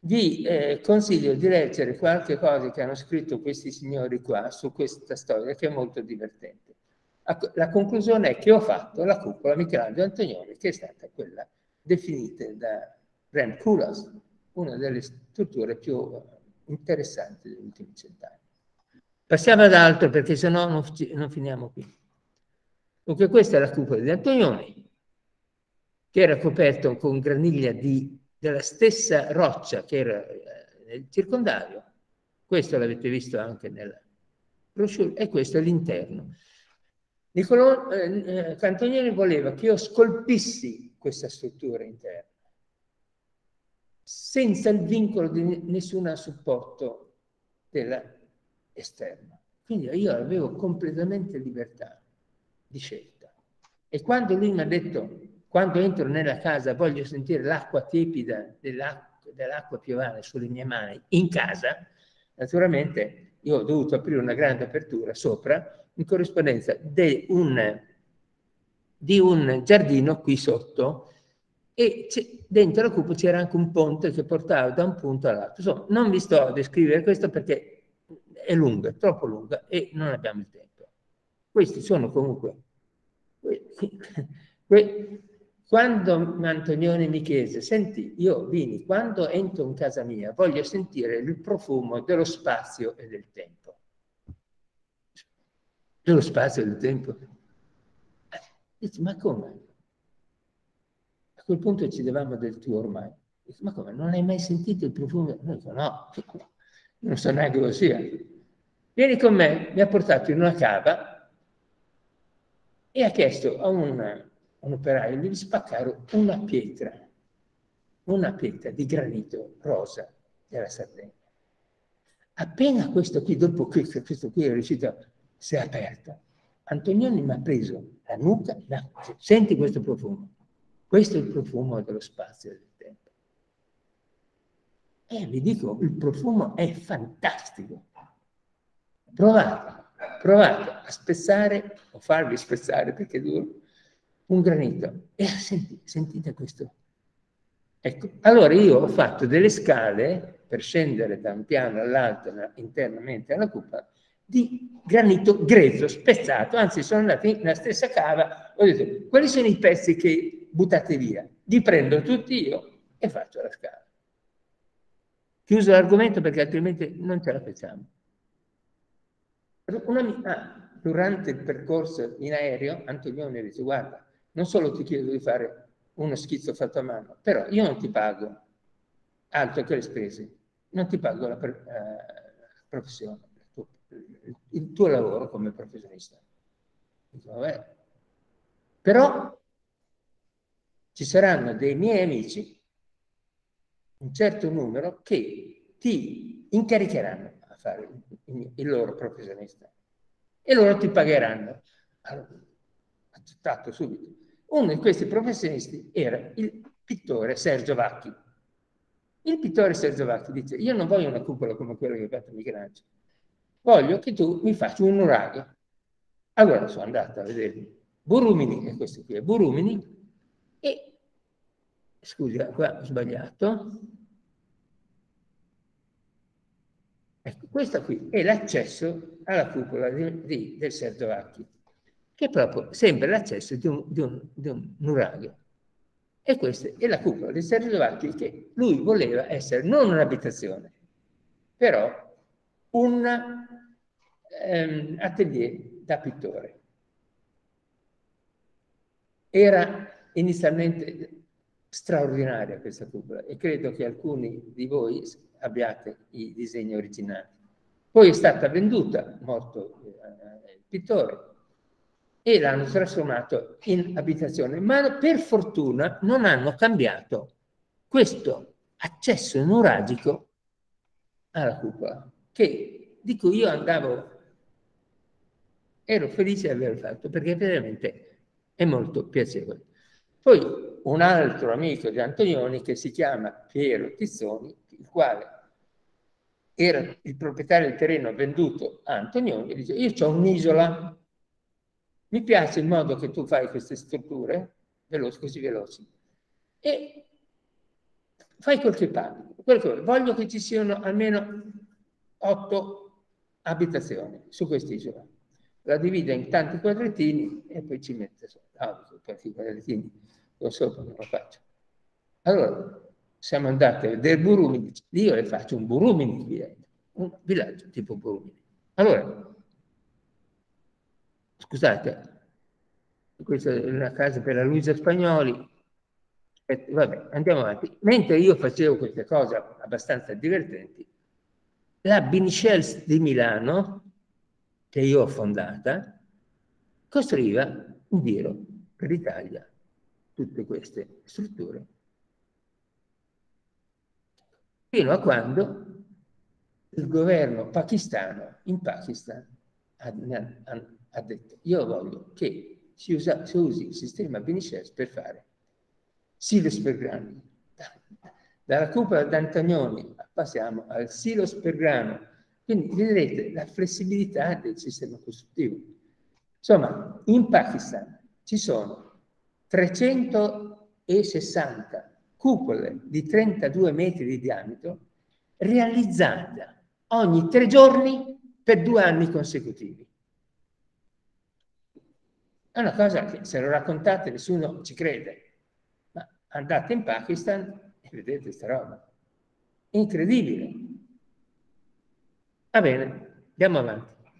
vi consiglio di leggere qualche cosa che hanno scritto questi signori qua su questa storia, che è molto divertente. La conclusione è che ho fatto la cupola Michelangelo Antonioni, che è stata quella definita da Rem Koolhaas una delle strutture più interessanti degli ultimi cent'anni. Passiamo ad altro, perché sennò non finiamo qui. Dunque, questa è la cupola di Antonioni, che era coperta con graniglia della stessa roccia che era nel circondario. Questo l'avete visto anche nella brochure, e questo è l'interno. Nicolò Antonioni voleva che io scolpissi questa struttura interna, senza il vincolo di nessun supporto esterno. Quindi io avevo completamente libertà di scelta. E quando lui mi ha detto, quando entro nella casa voglio sentire l'acqua tepida dell'acqua piovana sulle mie mani in casa, naturalmente io ho dovuto aprire una grande apertura sopra in corrispondenza di un giardino qui sotto, e dentro la cupola c'era anche un ponte che portava da un punto all'altro. Insomma, non vi sto a descrivere questo perché è lunga, è troppo lunga e non abbiamo il tempo. Questi sono comunque... Quando Antonioni mi chiese, senti, io Bini, quando entro in casa mia voglio sentire il profumo dello spazio e del tempo. Dello spazio e del tempo? Dice, ma come? A quel punto ci davamo del tuo ormai. Dice, ma come, non hai mai sentito il profumo? Noi dico, no, non so neanche cosa sia. Vieni con me, mi ha portato in una cava e ha chiesto a un operaio di spaccare una pietra di granito rosa della Sardegna. Appena questo qui, dopo questo qui è riuscito, si è aperta, Antonioni mi ha preso la nuca e mi ha detto, senti questo profumo. Questo è il profumo dello spazio e del tempo. E vi dico, il profumo è fantastico. Provate a spezzare, o farvi spezzare perché è duro, un granito. E sentite questo. Ecco, allora io ho fatto delle scale per scendere da un piano all'altro internamente alla cupola, di granito grezzo, spezzato, anzi sono andati nella stessa cava, ho detto, quali sono i pezzi che buttate via, li prendo tutti io e faccio la scala. Chiuso l'argomento perché altrimenti non ce la facciamo. Durante il percorso in aereo, Antonioni dice, guarda, non solo ti chiedo di fare uno schizzo fatto a mano, però io non ti pago, altro che le spese, non ti pago la professione, il tuo lavoro come professionista. Dico, vabbè. Però ci saranno dei miei amici, un certo numero, che ti incaricheranno a fare il loro professionista e loro ti pagheranno. Allora, accettato subito. Uno di questi professionisti era il pittore Sergio Vacchi. Il pittore Sergio Vacchi dice, io non voglio una cupola come quella che ha fatto Michelangelo, voglio che tu mi faccia un nurago. Allora sono andato a vedere Borromini, e questo qui è Borromini, e scusa, qua ho sbagliato. Ecco, questa qui è l'accesso alla cupola del Sergio Vacchi, che è proprio sempre l'accesso di un nurago. E questa è la cupola del Sergio Vacchi che lui voleva essere non un'abitazione, però un atelier da pittore. Era inizialmente straordinaria questa cupola e credo che alcuni di voi abbiate i disegni originali. Poi è stata venduta, morto il pittore, e l'hanno trasformato in abitazione, ma per fortuna non hanno cambiato questo accesso nuragico alla cupola, che, di cui io andavo, ero felice di averlo fatto, perché veramente è molto piacevole. Poi un altro amico di Antonioni, che si chiama Piero Tizzoni, il quale era il proprietario del terreno venduto a Antonioni, dice: io c'ho un'isola, mi piace il modo che tu fai queste strutture così veloci, e fai quel che parli, voglio che ci siano almeno 8 abitazioni su quest'isola. La divide in tanti quadrettini e poi ci mette sopra. Tanti quadrettini, lo so come lo faccio. Allora siamo andati a vedere Borromini, io le faccio un Borromini, un villaggio tipo Borromini. Allora, scusate, questa è una casa per la Luisa Spagnoli, vabbè, andiamo avanti. Mentre io facevo queste cose abbastanza divertenti, la Binicels di Milano, che io ho fondata, costruiva in giro per l'Italia tutte queste strutture, fino a quando il governo pakistano in Pakistan ha detto: io voglio che si usi il sistema Binicels per fare silos per grano. Dalla cupola d'Antonioni passiamo al silos per grano, quindi vedrete la flessibilità del sistema costruttivo. Insomma, in Pakistan ci sono 360 cupole di 32 metri di diametro realizzate ogni 3 giorni per 2 anni consecutivi. È una cosa che, se lo raccontate, nessuno ci crede, ma andate in Pakistan e vedete questa roba. Incredibile. Va bene, andiamo avanti.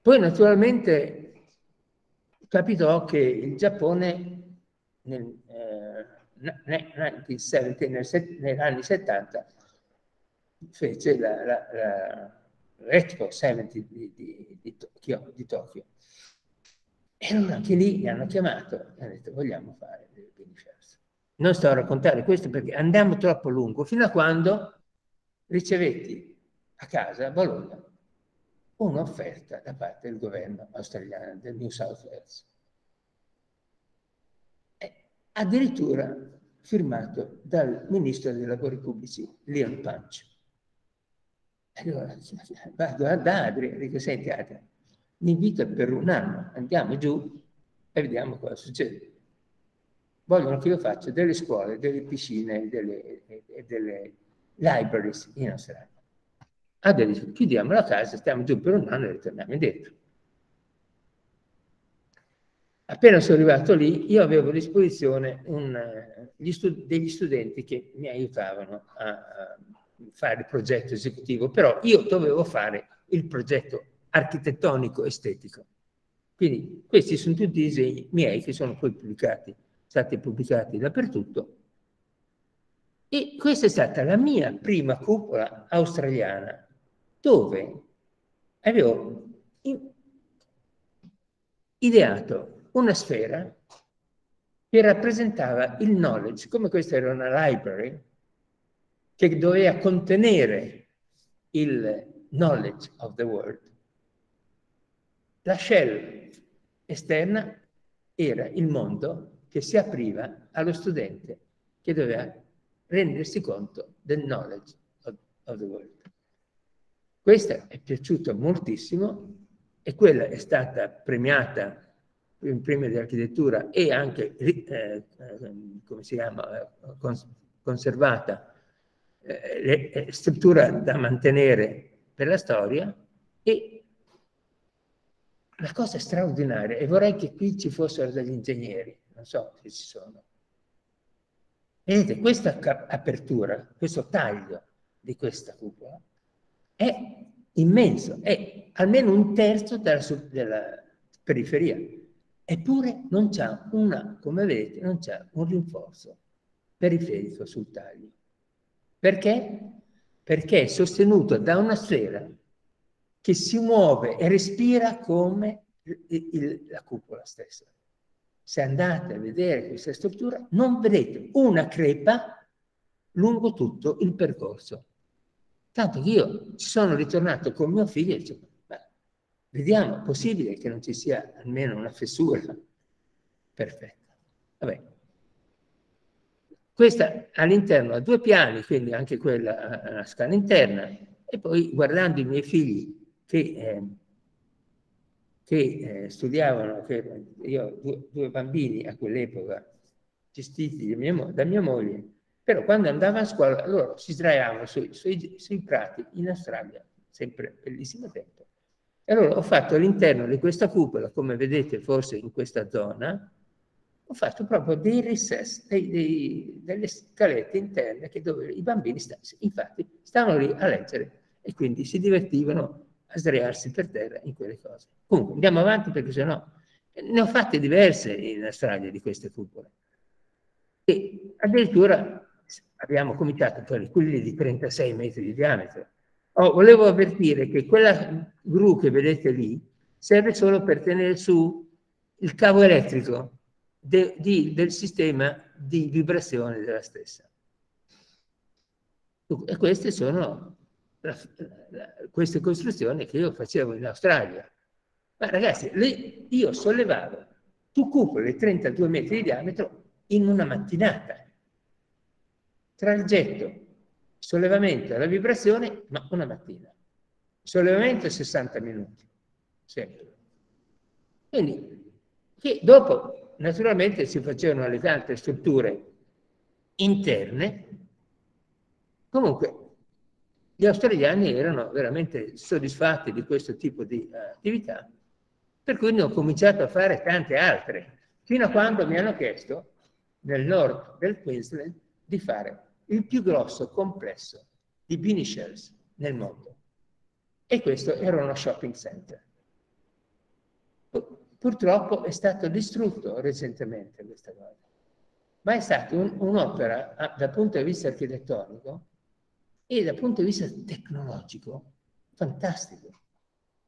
Poi naturalmente capitò che il Giappone negli anni 70 fece l'Expo 70 di Tokyo, e allora anche lì mi hanno chiamato e hanno detto: vogliamo fare delle Binicels. Non sto a raccontare questo perché andiamo troppo lungo, fino a quando ricevetti a casa a Bologna un'offerta da parte del governo australiano, del New South Wales, addirittura firmato dal ministro dei lavori pubblici, Leon Punch. Allora vado da Adria e dico: senti Adria, mi invita per un anno, andiamo giù e vediamo cosa succede. Vogliono che io faccia delle scuole, delle piscine, delle libraries in Australia. Adria dice: chiudiamo la casa, stiamo giù per un anno e ritorniamo indietro. Appena sono arrivato lì, io avevo a disposizione degli studenti che mi aiutavano a fare il progetto esecutivo, però io dovevo fare il progetto architettonico estetico. Quindi questi sono tutti i disegni miei che sono poi stati pubblicati dappertutto. E questa è stata la mia prima cupola australiana, dove avevo ideato una sfera che rappresentava il knowledge. Come questa era una library che doveva contenere il knowledge of the world, la shell esterna era il mondo che si apriva allo studente che doveva rendersi conto del knowledge of the world. Questa è piaciuta moltissimo e quella è stata premiata in un premio di architettura e anche conservata, struttura da mantenere per la storia. E la cosa straordinaria, e vorrei che qui ci fossero degli ingegneri, non so se ci sono. Vedete, questa apertura, questo taglio di questa cupola è immenso, è almeno un terzo della periferia. Eppure non c'è una, come vedete, non c'è un rinforzo periferico sul taglio. Perché? Perché è sostenuto da una sfera che si muove e respira come la cupola stessa. Se andate a vedere questa struttura, non vedete una crepa lungo tutto il percorso. Tanto che io ci sono ritornato con mio figlio e dicevo, vediamo, è possibile che non ci sia almeno una fessura perfetta. Vabbè. Questa all'interno ha due piani, quindi anche quella a scala interna, e poi guardando i miei figli che studiavano, io ho due bambini a quell'epoca gestiti da mia moglie, però quando andava a scuola loro si sdraiavano sui prati in Australia, sempre bellissimo tempo. E allora ho fatto all'interno di questa cupola, come vedete forse in questa zona, ho fatto proprio dei recessi, delle scalette interne dove i bambini stavano lì a leggere e quindi si divertivano a sdraiarsi per terra in quelle cose. Comunque andiamo avanti perché sennò ne ho fatte diverse in Australia di queste cupole. E addirittura abbiamo cominciato per quelli di 36 metri di diametro. Oh, volevo avvertire che quella gru che vedete lì serve solo per tenere su il cavo elettrico del sistema di vibrazione della stessa. E queste sono queste costruzioni che io facevo in Australia. Ma ragazzi, io sollevavo due cupole di 32 metri di diametro in una mattinata. Tragitto. Sollevamento alla vibrazione, ma una mattina. Sollevamento 60 minuti, sempre. Quindi, che dopo, naturalmente, si facevano le tante strutture interne. Comunque, gli australiani erano veramente soddisfatti di questo tipo di attività, per cui ne ho cominciato a fare tante altre, fino a quando mi hanno chiesto, nel nord del Queensland, di fare il più grosso complesso di Bini Shells nel mondo. E questo era uno shopping center. Purtroppo è stato distrutto recentemente questa cosa, ma è stata un'opera dal punto di vista architettonico e dal punto di vista tecnologico fantastico,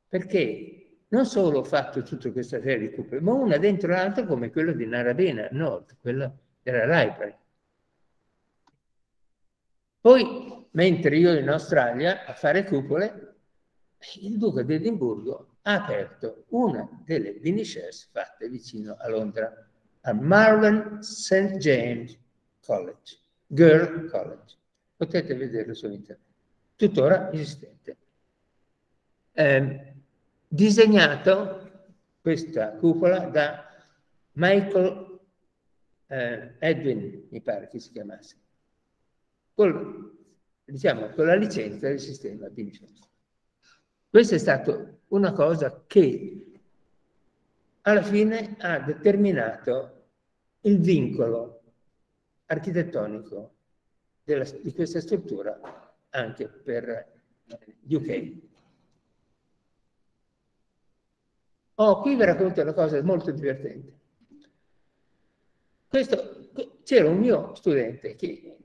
perché non solo ho fatto tutta questa serie di cupole, ma una dentro l'altra come quello di Narabena Nord, quella della Library. Poi, mentre io in Australia a fare cupole, il duca di Edimburgo ha aperto una delle Bini Shells fatte vicino a Londra, al Marlon St. James College, Girl College. Potete vederlo su internet, tuttora esistente. Disegnato questa cupola da Michael Edwin, mi pare che si chiamasse, con la licenza del sistema di licenza. Questa è stata una cosa che alla fine ha determinato il vincolo architettonico di questa struttura anche per UK. Oh, qui vi racconto una cosa molto divertente. C'era un mio studente che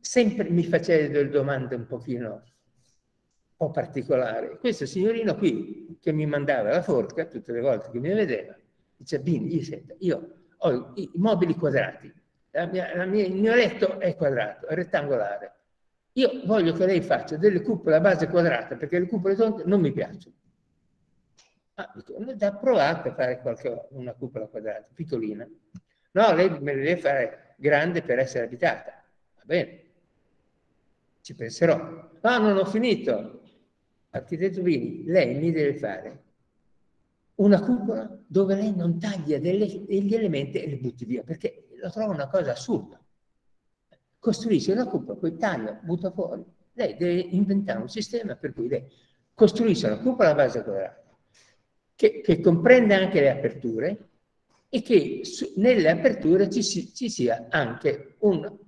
sempre mi faceva delle domande un po' particolari. Questo signorino qui che mi mandava la forca tutte le volte che mi vedeva, dice: Bini, io ho i mobili quadrati, il mio letto è quadrato, è rettangolare. Io voglio che lei faccia delle cupole a base quadrata perché le cupole tonde non mi piacciono. Ah, ho provato a fare una cupola quadrata, piccolina. No, lei me la deve fare grande per essere abitata. Va bene, ci penserò. No, non ho finito. Architetto Bini, lei mi deve fare una cupola dove lei non taglia degli elementi e li butti via, perché lo trovo una cosa assurda. Costruisce una cupola, poi taglia, butta fuori. Lei deve inventare un sistema per cui lei costruisce una cupola a base quadrata, che comprende anche le aperture e che nelle aperture ci sia anche un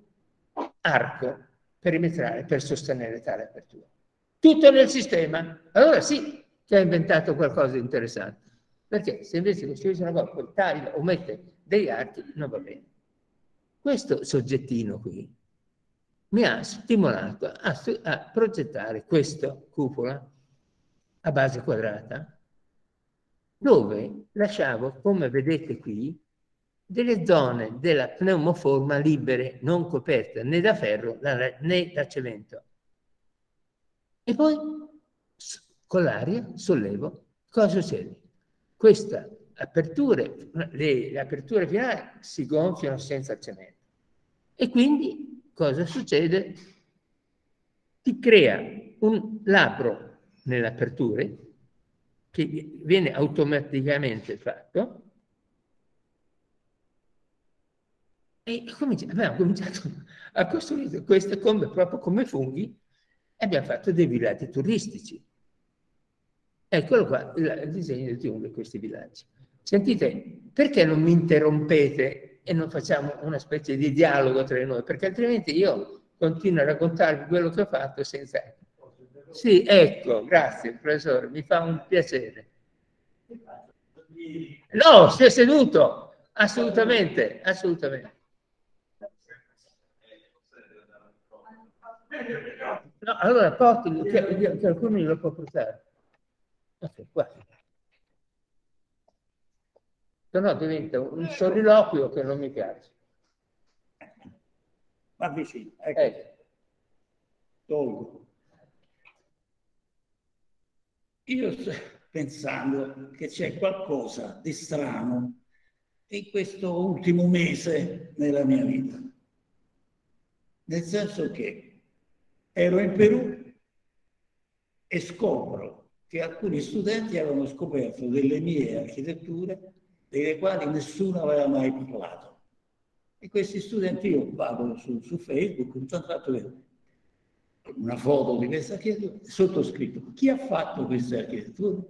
arco perimetrale per sostenere tale apertura. Tutto nel sistema. Allora sì, che ha inventato qualcosa di interessante. Perché se invece costruisce una cosa, poi taglia o mette degli archi, non va bene. Questo soggettino qui mi ha stimolato a progettare questa cupola a base quadrata, dove lasciavo, come vedete qui, delle zone della pneumoforma libere, non coperte né da ferro né da cemento. E poi, con l'aria, sollevo, cosa succede? Queste aperture, le aperture finali si gonfiano senza cemento. E quindi, cosa succede? Ti crea un labbro nelle aperture, che viene automaticamente fatto, e abbiamo cominciato a costruire questo come, proprio come funghi, e abbiamo fatto dei villaggi turistici. Eccolo qua, il disegno di uno di questi villaggi. Sentite, perché non mi interrompete e non facciamo una specie di dialogo tra noi? Perché altrimenti io continuo a raccontarvi quello che ho fatto senza... Sì, ecco, grazie professore, mi fa un piacere. No, si è seduto, assolutamente, assolutamente. No, allora portalo, che alcuno lo può portare. Ok, qua. Se no diventa un soliloquio che non mi piace. Va vicino, ecco. Tolgo. Io sto pensando che c'è qualcosa di strano in questo ultimo mese nella mia vita. Nel senso che ero in Perù e scopro che alcuni studenti avevano scoperto delle mie architetture delle quali nessuno aveva mai parlato. E questi studenti, io vado su Facebook, ho tanto vedo una foto di questa architettura, sottoscritto chi ha fatto questa architettura?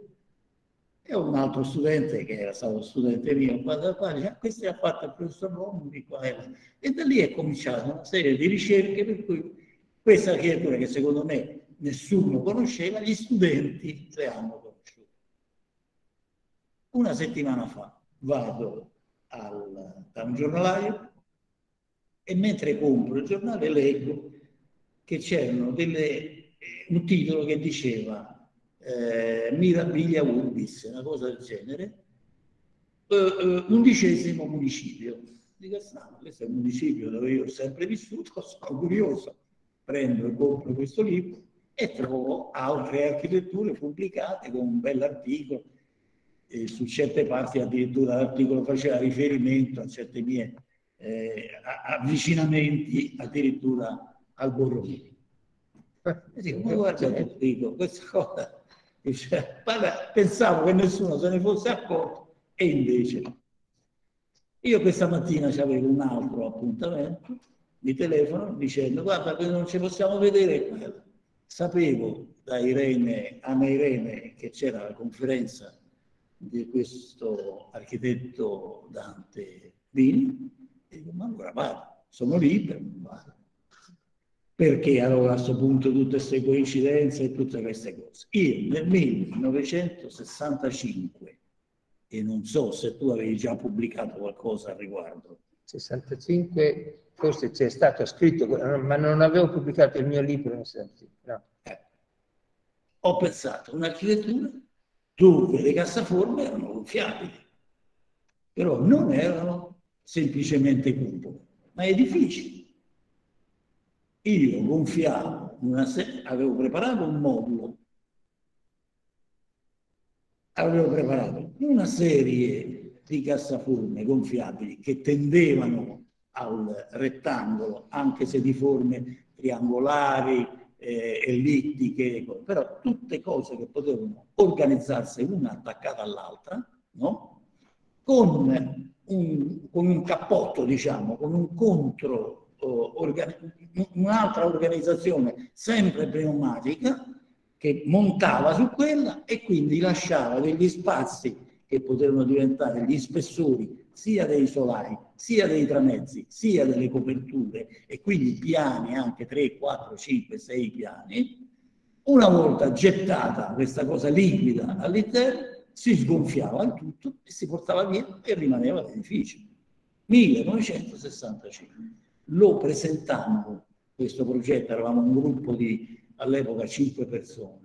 E un altro studente che era stato studente mio, guarda qua, dice, questa l'ha fatta il professor Borromini, e da lì è cominciata una serie di ricerche per cui questa architettura che secondo me nessuno conosceva, gli studenti le hanno conosciute. Una settimana fa vado da un giornalaio e mentre compro il giornale leggo che c'erano un titolo che diceva Mirabilia Urbis, una cosa del genere, undicesimo municipio. Dico, no, questo è un municipio dove io ho sempre vissuto, sono curioso, prendo e compro questo libro e trovo altre architetture pubblicate con un bell'articolo, su certe parti addirittura l'articolo faceva riferimento a certi miei avvicinamenti, addirittura al Borromini. Ma guarda, ti dico, questa cosa, cioè, pensavo che nessuno se ne fosse accorto e invece. Io questa mattina avevo un altro appuntamento di telefono dicendo guarda che non ci possiamo vedere. Sapevo da Anna Irene che c'era la conferenza di questo architetto Dante Bini e dico ma allora vado, sono libero, vado. Perché allora a questo punto tutte queste coincidenze e tutte queste cose? Io nel 1965, e non so se tu avevi già pubblicato qualcosa al riguardo. 65, forse c'è stato scritto, ma non avevo pubblicato il mio libro nel 65, no. Ho pensato un'architettura dove le cassaforme erano gonfiabili, però non erano semplicemente cupole, ma edifici. Io gonfiavo, avevo preparato un modulo, avevo preparato una serie di cassaforme gonfiabili che tendevano al rettangolo, anche se di forme triangolari, ellittiche, però tutte cose che potevano organizzarsi una attaccata all'altra, no? Con un cappotto, diciamo, con un contro. Un'altra organizzazione sempre pneumatica che montava su quella e quindi lasciava degli spazi che potevano diventare gli spessori sia dei solai, sia dei tramezzi, sia delle coperture, e quindi piani, anche 3, 4, 5, 6 piani. Una volta gettata questa cosa liquida all'interno, si sgonfiava il tutto e si portava via e rimaneva l'edificio. 1965. Lo presentammo, questo progetto, eravamo un gruppo di, all'epoca, 5 persone.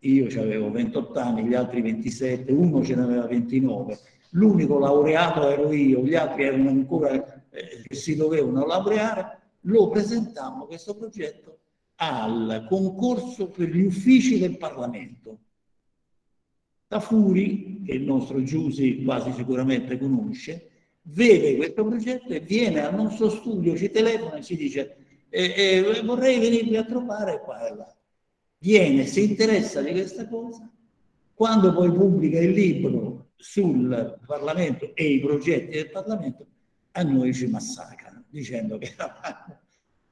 Io avevo 28 anni, gli altri 27, uno ce n'aveva 29. L'unico laureato ero io, gli altri erano ancora che si dovevano laureare. Lo presentammo, questo progetto, al concorso per gli uffici del Parlamento. Tafuri, che il nostro Giusi quasi sicuramente conosce, vede questo progetto e viene al nostro studio, ci telefona e ci dice vorrei venirvi a trovare qua e là. Viene, si interessa di questa cosa, quando poi pubblica il libro sul Parlamento e i progetti del Parlamento, a noi ci massacrano, dicendo che eravamo,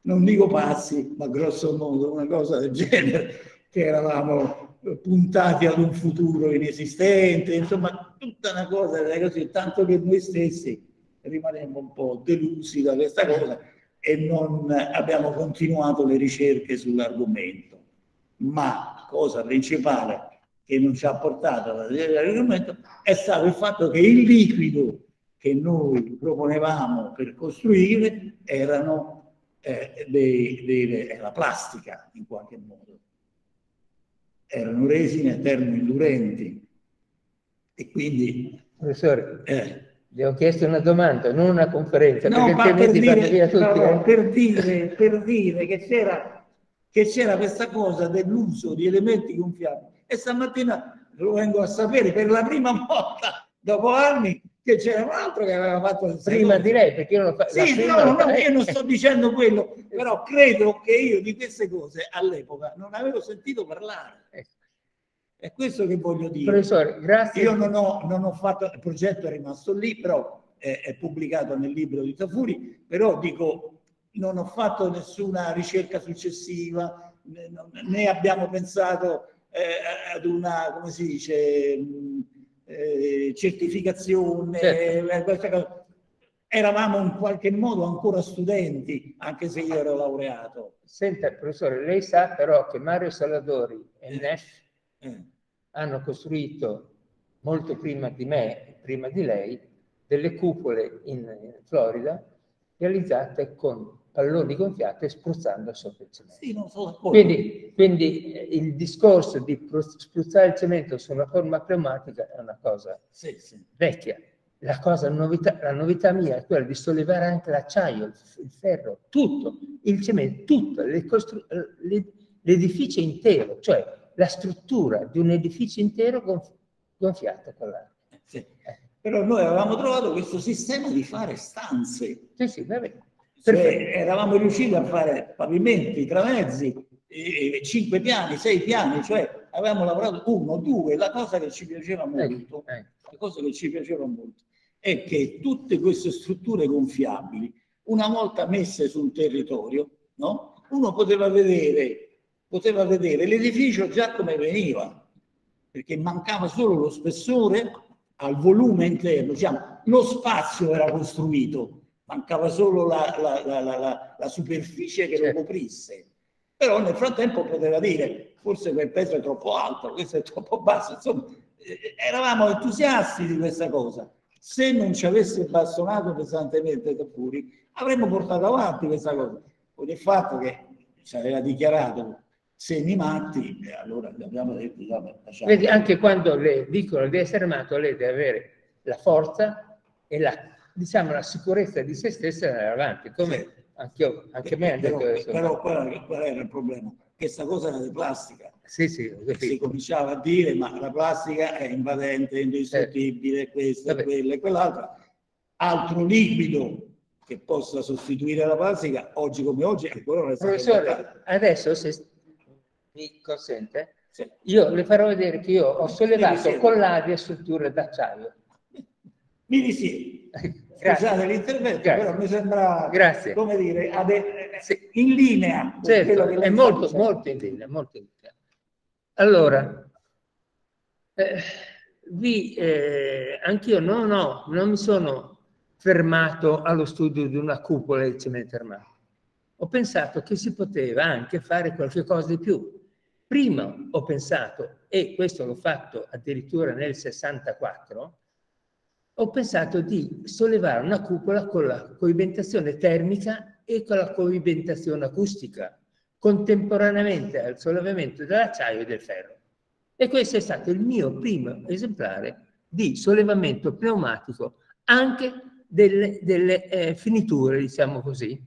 non dico pazzi, ma grosso modo una cosa del genere, che eravamo puntati ad un futuro inesistente, insomma tutta una cosa così, tanto che noi stessi rimanemmo un po' delusi da questa cosa e non abbiamo continuato le ricerche sull'argomento. Ma cosa principale che non ci ha portato all'argomento è stato il fatto che il liquido che noi proponevamo per costruire erano, era plastica in qualche modo, erano resine termoindurenti e quindi... Professore, le ho chiesto una domanda, non una conferenza, no, ma per dire che c'era... questa cosa dell'uso di elementi gonfiabili, e stamattina lo vengo a sapere per la prima volta dopo anni che c'era un altro che aveva fatto il prima di lei, perché io non lo faccio. Sì, no, io non sto dicendo quello, però credo che io di queste cose all'epoca non avevo sentito parlare. È questo che voglio dire. Professore, grazie. Io non ho fatto, il progetto è rimasto lì, però è pubblicato nel libro di Tafuri, però dico... Non ho fatto nessuna ricerca successiva, né abbiamo pensato ad una, come si dice, certificazione. Certo. Eravamo in qualche modo ancora studenti, anche se io ero laureato. Senta, professore, lei sa però che Mario Salvadori e Nash hanno costruito molto prima di me e prima di lei delle cupole in Florida realizzate con palloni gonfiati e spruzzando sopra il cemento. Sì, non so, quindi il discorso di spruzzare il cemento su una forma pneumatica è una cosa vecchia. La novità mia è quella di sollevare anche l'acciaio, il ferro, tutto, il cemento, tutto, l'edificio intero, cioè la struttura di un edificio intero gonfiata con l'acqua. Però noi avevamo trovato questo sistema di fare stanze. Sì, va bene. Eravamo riusciti a fare pavimenti, tramezzi, 5 piani, 6 piani, cioè avevamo lavorato 1, 2, la cosa che ci piaceva molto, la cosa che ci piaceva molto è che tutte queste strutture gonfiabili, una volta messe sul territorio, no? Uno poteva vedere l'edificio già come veniva, perché mancava solo lo spessore al volume interno, diciamo, lo spazio era costruito, mancava solo la superficie che lo coprisse, però nel frattempo poteva dire forse quel pezzo è troppo alto, questo è troppo basso, insomma eravamo entusiasti di questa cosa. Se non ci avesse bastonato pesantemente Tafuri avremmo portato avanti questa cosa, con il fatto che ci aveva dichiarato semi matti, e allora abbiamo detto vabbè, lasciamo. Vedi, anche quando le dicono di essere matto, lei deve avere la forza e la, diciamo, la sicurezza di se stessa e andare avanti, come anche me. Però qual era il problema? Che sta cosa era di plastica. Si cominciava a dire ma la plastica è invadente, è indistruttibile, questa, quella e quell'altra. Altro liquido che possa sostituire la plastica oggi come oggi ancora non è stato. Professore, adesso se mi consente, io le farò vedere che io ho sollevato con l'aria strutture d'acciaio. Mi risiedo. Scusate l'intervento, però mi sembra, come dire, in linea. Certo, è molto in linea. Allora, anch'io non mi sono fermato allo studio di una cupola di cemento armato. Ho pensato che si poteva anche fare qualche cosa di più. Prima ho pensato, e questo l'ho fatto addirittura nel 64, ho pensato di sollevare una cupola con la coibentazione termica e con la coibentazione acustica, contemporaneamente al sollevamento dell'acciaio e del ferro. E questo è stato il mio primo esemplare di sollevamento pneumatico, anche delle finiture, diciamo così.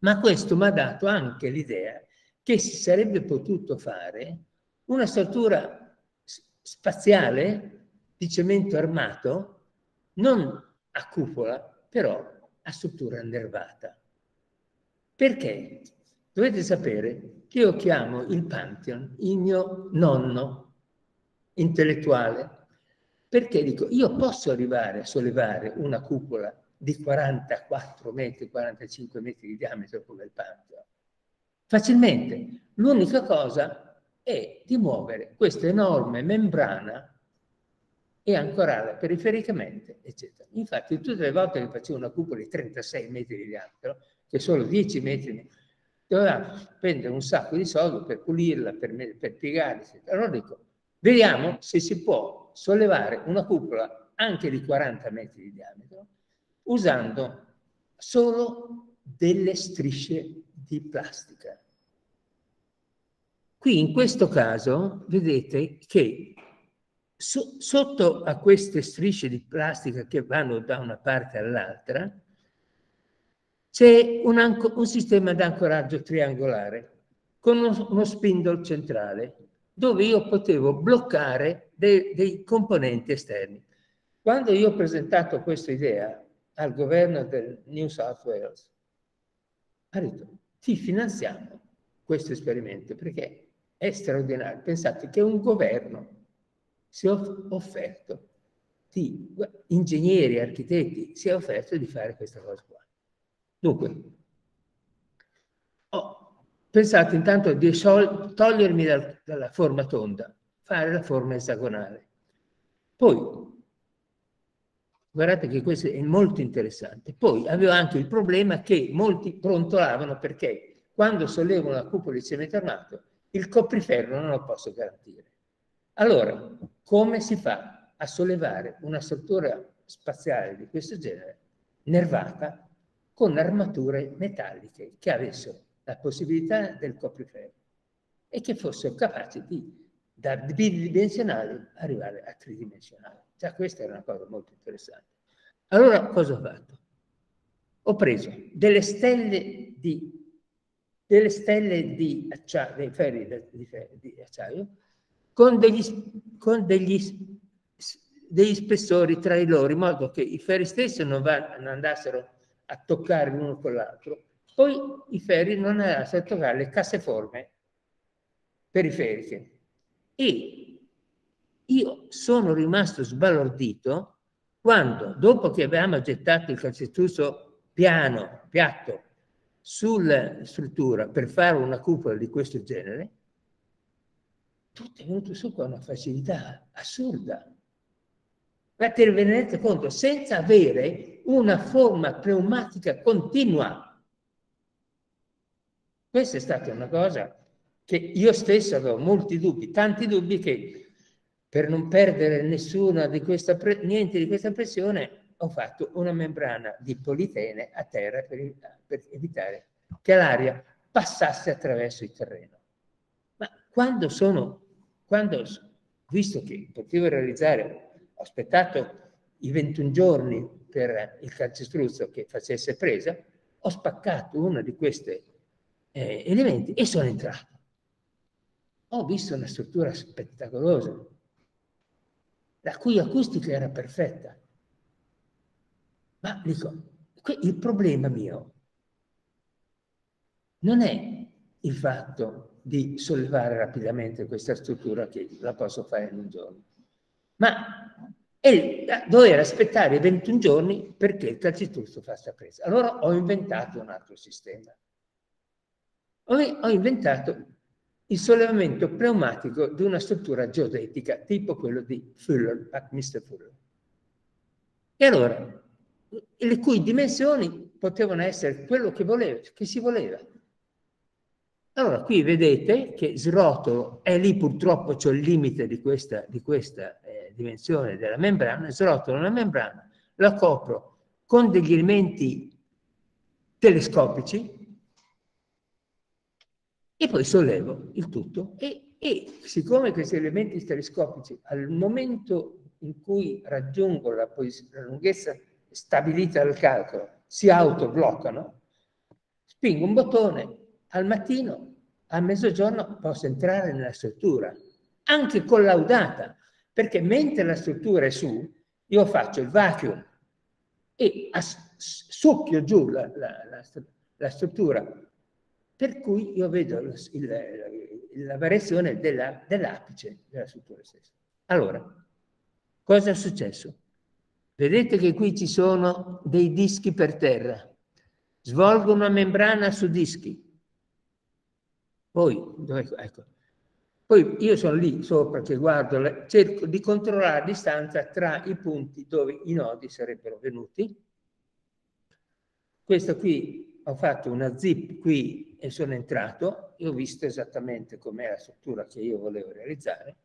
Ma questo mi ha dato anche l'idea che si sarebbe potuto fare una struttura spaziale di cemento armato, non a cupola, però a struttura nervata. Perché? Dovete sapere che io chiamo il Pantheon il mio nonno intellettuale, perché dico, io posso arrivare a sollevare una cupola di 44 metri, 45 metri di diametro come il Pantheon, facilmente. L'unica cosa è di muovere questa enorme membrana e ancorarla perifericamente, eccetera. Infatti, tutte le volte che facevo una cupola di 36 metri di diametro, che solo 10 metri... dovevamo spendere un sacco di soldi per pulirla, per piegare, eccetera. Allora dico, vediamo se si può sollevare una cupola anche di 40 metri di diametro usando solo delle strisce di plastica. Qui in questo caso vedete che sotto a queste strisce di plastica che vanno da una parte all'altra c'è un sistema di ancoraggio triangolare con uno spindolo centrale dove io potevo bloccare dei componenti esterni. Quando io ho presentato questa idea al governo del New South Wales, ha detto, ti finanziamo questo esperimento perché è straordinario. Pensate che un governo si è offerto, ingegneri, architetti, si è offerto di fare questa cosa qua. Dunque, ho pensato intanto di togliermi dalla forma tonda, fare la forma esagonale. Poi, guardate che questo è molto interessante, poi avevo anche il problema che molti brontolavano perché quando sollevo la cupola di cemento armato il copriferro non lo posso garantire. Allora, come si fa a sollevare una struttura spaziale di questo genere, nervata, con armature metalliche che avessero la possibilità del copriferro e che fossero capaci da bidimensionali arrivare a tridimensionali. Già questa era una cosa molto interessante. Allora cosa ho fatto? Ho preso delle stelle di acciaio, dei ferri di acciaio, con degli spessori tra di loro, in modo che i ferri stessi non andassero a toccare l'uno con l'altro, poi i ferri non andassero a toccare le casseforme periferiche. E io sono rimasto sbalordito quando, dopo che avevamo gettato il calcestruzzo piatto sulla struttura per fare una cupola di questo genere, tutto è venuto su con una facilità assurda. Ma te ne rendete conto, senza avere una forma pneumatica continua. Questa è stata una cosa che io stesso avevo molti dubbi, tanti dubbi che per non perdere niente di questa pressione ho fatto una membrana di politene a terra per evitare che l'aria passasse attraverso il terreno. Ma quando visto che potevo realizzare, ho aspettato i 21 giorni per il calcestruzzo che facesse presa, ho spaccato uno di questi elementi e sono entrato. Ho visto una struttura spettacolosa, la cui acustica era perfetta. Ma dico, il problema mio non è il fatto di sollevare rapidamente questa struttura che la posso fare in un giorno, ma e dover aspettare 21 giorni perché il calcestruzzo faccia presa. Allora ho inventato un altro sistema. Ho inventato il sollevamento pneumatico di una struttura geodetica tipo quello di Fuller, Buckminster Fuller. E allora, le cui dimensioni potevano essere quello che voleva, che si voleva. Allora, qui vedete che srotolo è lì, purtroppo c'è il limite di questa dimensione della membrana, srotolo la membrana, la copro con degli elementi telescopici e poi sollevo il tutto e siccome questi elementi telescopici al momento in cui raggiungo la lunghezza stabilita dal calcolo si autobloccano, spingo un bottone, al mattino, a mezzogiorno posso entrare nella struttura, anche collaudata, perché mentre la struttura è su, io faccio il vacuum e succhio giù la struttura, per cui io vedo la variazione dell'apice della struttura stessa. Allora, cosa è successo? Vedete che qui ci sono dei dischi per terra, svolgo una membrana su dischi, Poi io sono lì sopra che guardo, cerco di controllare la distanza tra i punti dove i nodi sarebbero venuti. Questa qui, ho fatto una zip qui e sono entrato, e ho visto esattamente com'è la struttura che io volevo realizzare.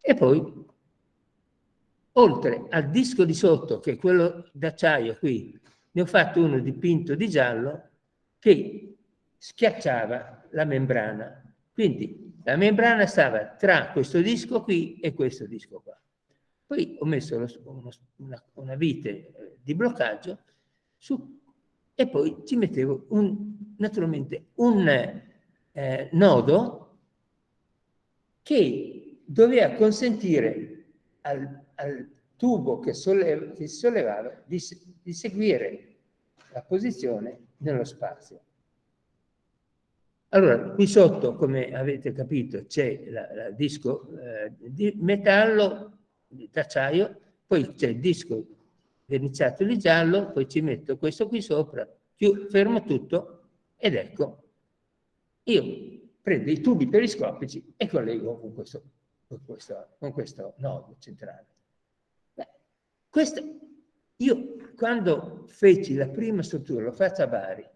E poi, oltre al disco di sotto, che è quello d'acciaio qui, ne ho fatto uno dipinto di giallo che schiacciava la membrana, quindi la membrana stava tra questo disco qui e questo disco qua. Poi ho messo una vite di bloccaggio su, e poi ci mettevo naturalmente un nodo che doveva consentire al tubo che si sollevava di seguire la posizione nello spazio. Allora, qui sotto, come avete capito, c'è il disco di metallo, d'acciaio, poi c'è il disco verniciato di giallo, poi ci metto questo qui sopra, fermo tutto, ed ecco, io prendo i tubi periscopici e collego con questo nodo centrale. Beh, io quando feci la prima struttura, l'ho fatta a Bari,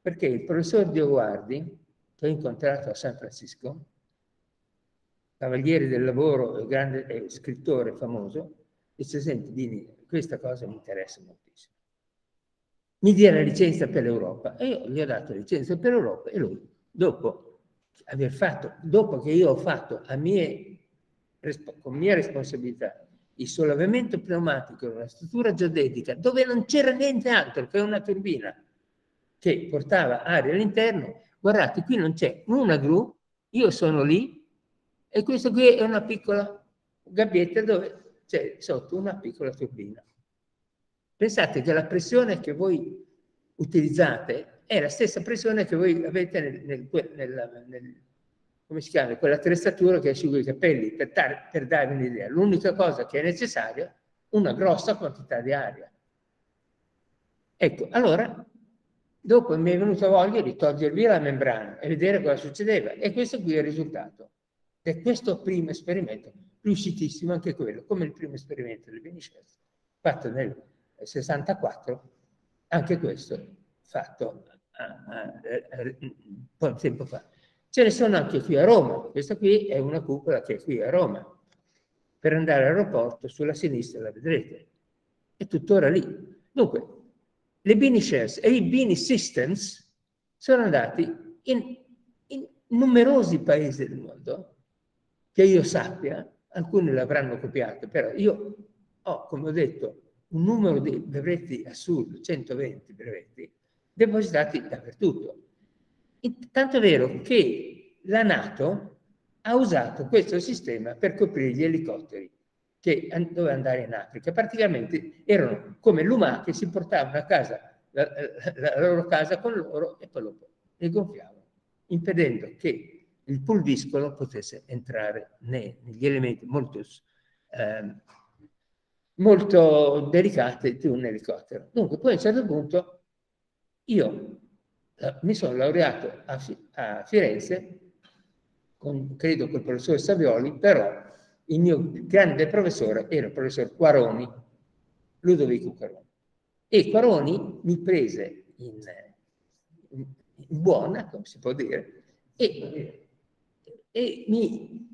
perché il professor Dioguardi, che ho incontrato a San Francisco, cavaliere del lavoro, grande scrittore famoso, dice: senti Bini, questa cosa mi interessa moltissimo. Mi dia la licenza per l'Europa. E io gli ho dato la licenza per l'Europa e lui, dopo che io ho fatto con mia responsabilità il sollevamento pneumatico, una struttura geodetica, dove non c'era niente altro che una turbina, che portava aria all'interno, guardate, qui non c'è una gru, io sono lì, e questa qui è una piccola gabbietta dove c'è sotto una piccola turbina. Pensate che la pressione che voi utilizzate è la stessa pressione che voi avete come si chiama, quell'attrezzatura che asciuga i capelli, per dare un'idea. L'unica cosa che è necessaria è una grossa quantità di aria. Ecco, allora, dopo mi è venuta voglia di togliere via la membrana e vedere cosa succedeva. E questo qui è il risultato. È questo primo esperimento, riuscitissimo anche quello, come il primo esperimento del Bini, fatto nel 64, anche questo fatto un po' di tempo fa. Ce ne sono anche qui a Roma. Questa qui è una cupola che è qui a Roma. Per andare all'aeroporto, sulla sinistra la vedrete. È tuttora lì. Dunque, le Bini Shells e i Bini Systems sono andati in numerosi paesi del mondo, che io sappia, alcuni l'avranno copiato, però io ho, come ho detto, un numero di brevetti assurdo, 120 brevetti, depositati dappertutto. Tanto è vero che la NATO ha usato questo sistema per coprire gli elicotteri che doveva andare in Africa. Praticamente erano come lumache che si portavano a casa la loro casa con loro e poi le gonfiavano, impedendo che il pulviscolo potesse entrare negli elementi molto delicati di un elicottero. Dunque, poi a un certo punto io mi sono laureato a Firenze credo col professor Savioli, però il mio grande professore era il professor Quaroni, Ludovico Quaroni. E Quaroni mi prese in buona, come si può dire, e mi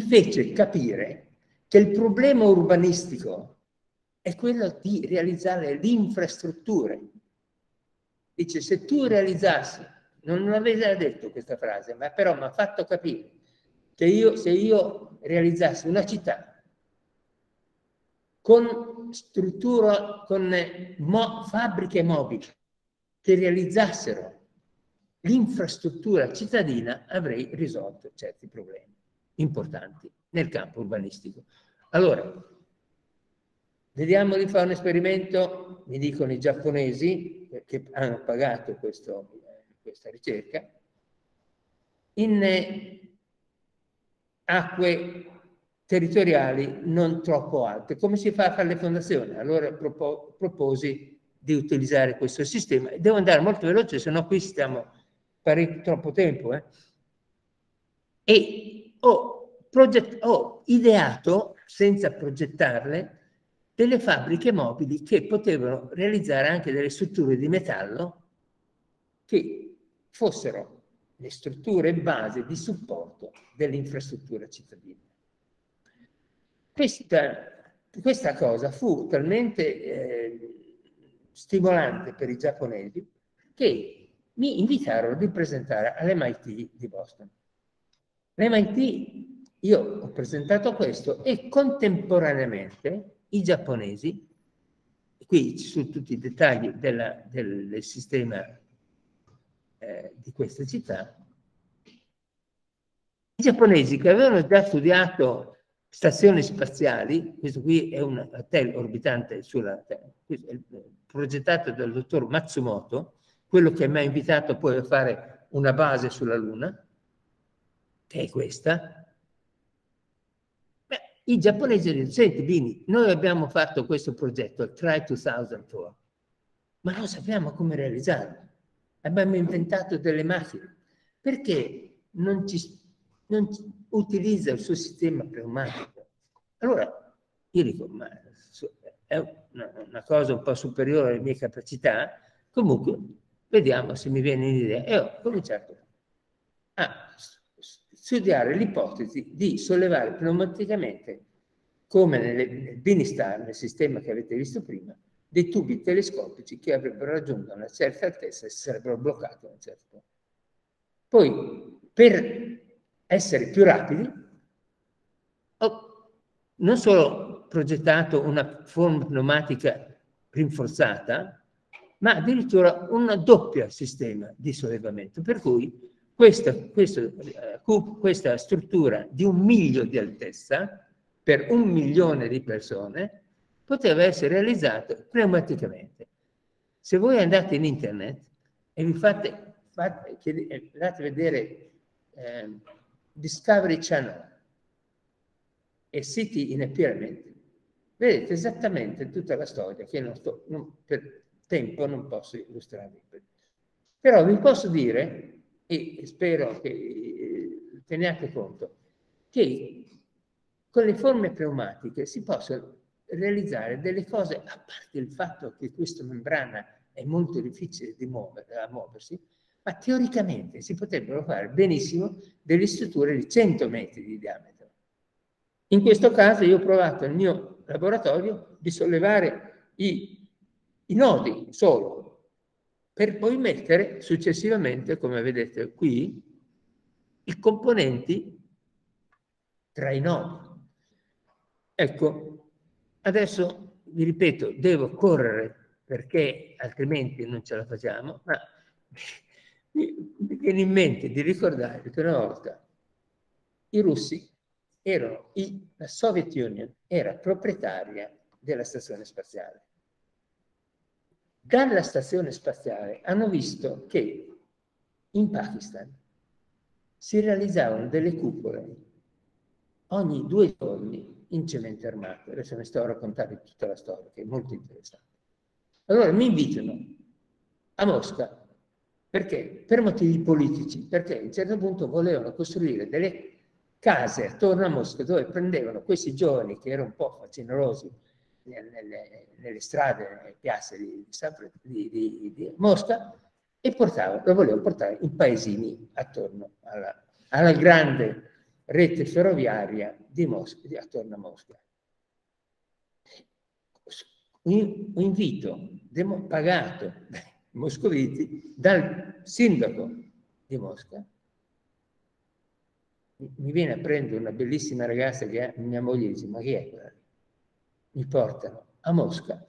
fece capire che il problema urbanistico è quello di realizzare le infrastrutture. Dice, se tu realizzassi, non l'aveva detto questa frase, ma però mi ha fatto capire che se io realizzassi una città con struttura, con fabbriche mobili che realizzassero l'infrastruttura cittadina, avrei risolto certi problemi importanti nel campo urbanistico. Allora, vediamo di fare un esperimento, mi dicono i giapponesi, che hanno pagato questa ricerca, in acque territoriali non troppo alte. Come si fa a fare le fondazioni? Allora proposi di utilizzare questo sistema. Devo andare molto veloce, sennò qui stiamo troppo tempo. E ho ideato, senza progettarle, delle fabbriche mobili che potevano realizzare anche delle strutture di metallo che fossero le strutture base di supporto dell'infrastruttura cittadina. Questa cosa fu talmente stimolante per i giapponesi che mi invitarono a ripresentare all'MIT di Boston. L'MIT, io ho presentato questo e contemporaneamente i giapponesi, qui ci sono tutti i dettagli del sistema di questa città, i giapponesi che avevano già studiato stazioni spaziali, questo qui è un hotel orbitante sulla Terra, progettato dal dottor Matsumoto, quello che mi ha invitato poi a fare una base sulla Luna, che è questa. I giapponesi dicono, senti Bini, noi abbiamo fatto questo progetto, Try 2004, ma non sappiamo come realizzarlo. Abbiamo inventato delle macchine. Perché non utilizza il suo sistema pneumatico? Allora, io dico, ma è una cosa un po' superiore alle mie capacità, comunque vediamo se mi viene un'idea. E ho cominciato a studiare l'ipotesi di sollevare pneumaticamente, come nel Bini Star, nel sistema che avete visto prima, dei tubi telescopici che avrebbero raggiunto una certa altezza e si sarebbero bloccati a un certo punto. Poi, per essere più rapidi, ho non solo progettato una forma pneumatica rinforzata, ma addirittura un doppio sistema di sollevamento, per cui questa struttura di 1 miglio di altezza per 1 milione di persone poteva essere realizzata pneumaticamente. Se voi andate in internet e vi andate a vedere Discovery Channel e City in a Pyramid, vedete esattamente tutta la storia che per tempo non posso illustrarvi. Però vi posso dire, e spero che teniate conto, che con le forme pneumatiche si possono realizzare delle cose, a parte il fatto che questa membrana è molto difficile da muoversi, ma teoricamente si potrebbero fare benissimo delle strutture di 100 metri di diametro. In questo caso io ho provato nel mio laboratorio di sollevare i nodi solo, per poi mettere successivamente, come vedete qui, i componenti tra i nodi. Ecco, adesso vi ripeto, devo correre perché altrimenti non ce la facciamo, ma mi viene in mente di ricordare che una volta la Soviet Union era proprietaria della stazione spaziale. Dalla stazione spaziale hanno visto che in Pakistan si realizzavano delle cupole ogni 2 giorni in cemento armato. Adesso mi sto a raccontare tutta la storia, che è molto interessante. Allora mi invitano a Mosca Perché? Per motivi politici, perché a un certo punto volevano costruire delle case attorno a Mosca dove prendevano questi giovani che erano un po' facinorosi nelle strade, nelle piazze di Mosca, e lo volevano portare in paesini attorno alla grande rete ferroviaria di Mosca, attorno a Mosca. Un invito pagato dai moscoviti, dal sindaco di Mosca. Mi viene a prendere una bellissima ragazza che mia moglie dice: ma chi è quella? Mi portano a Mosca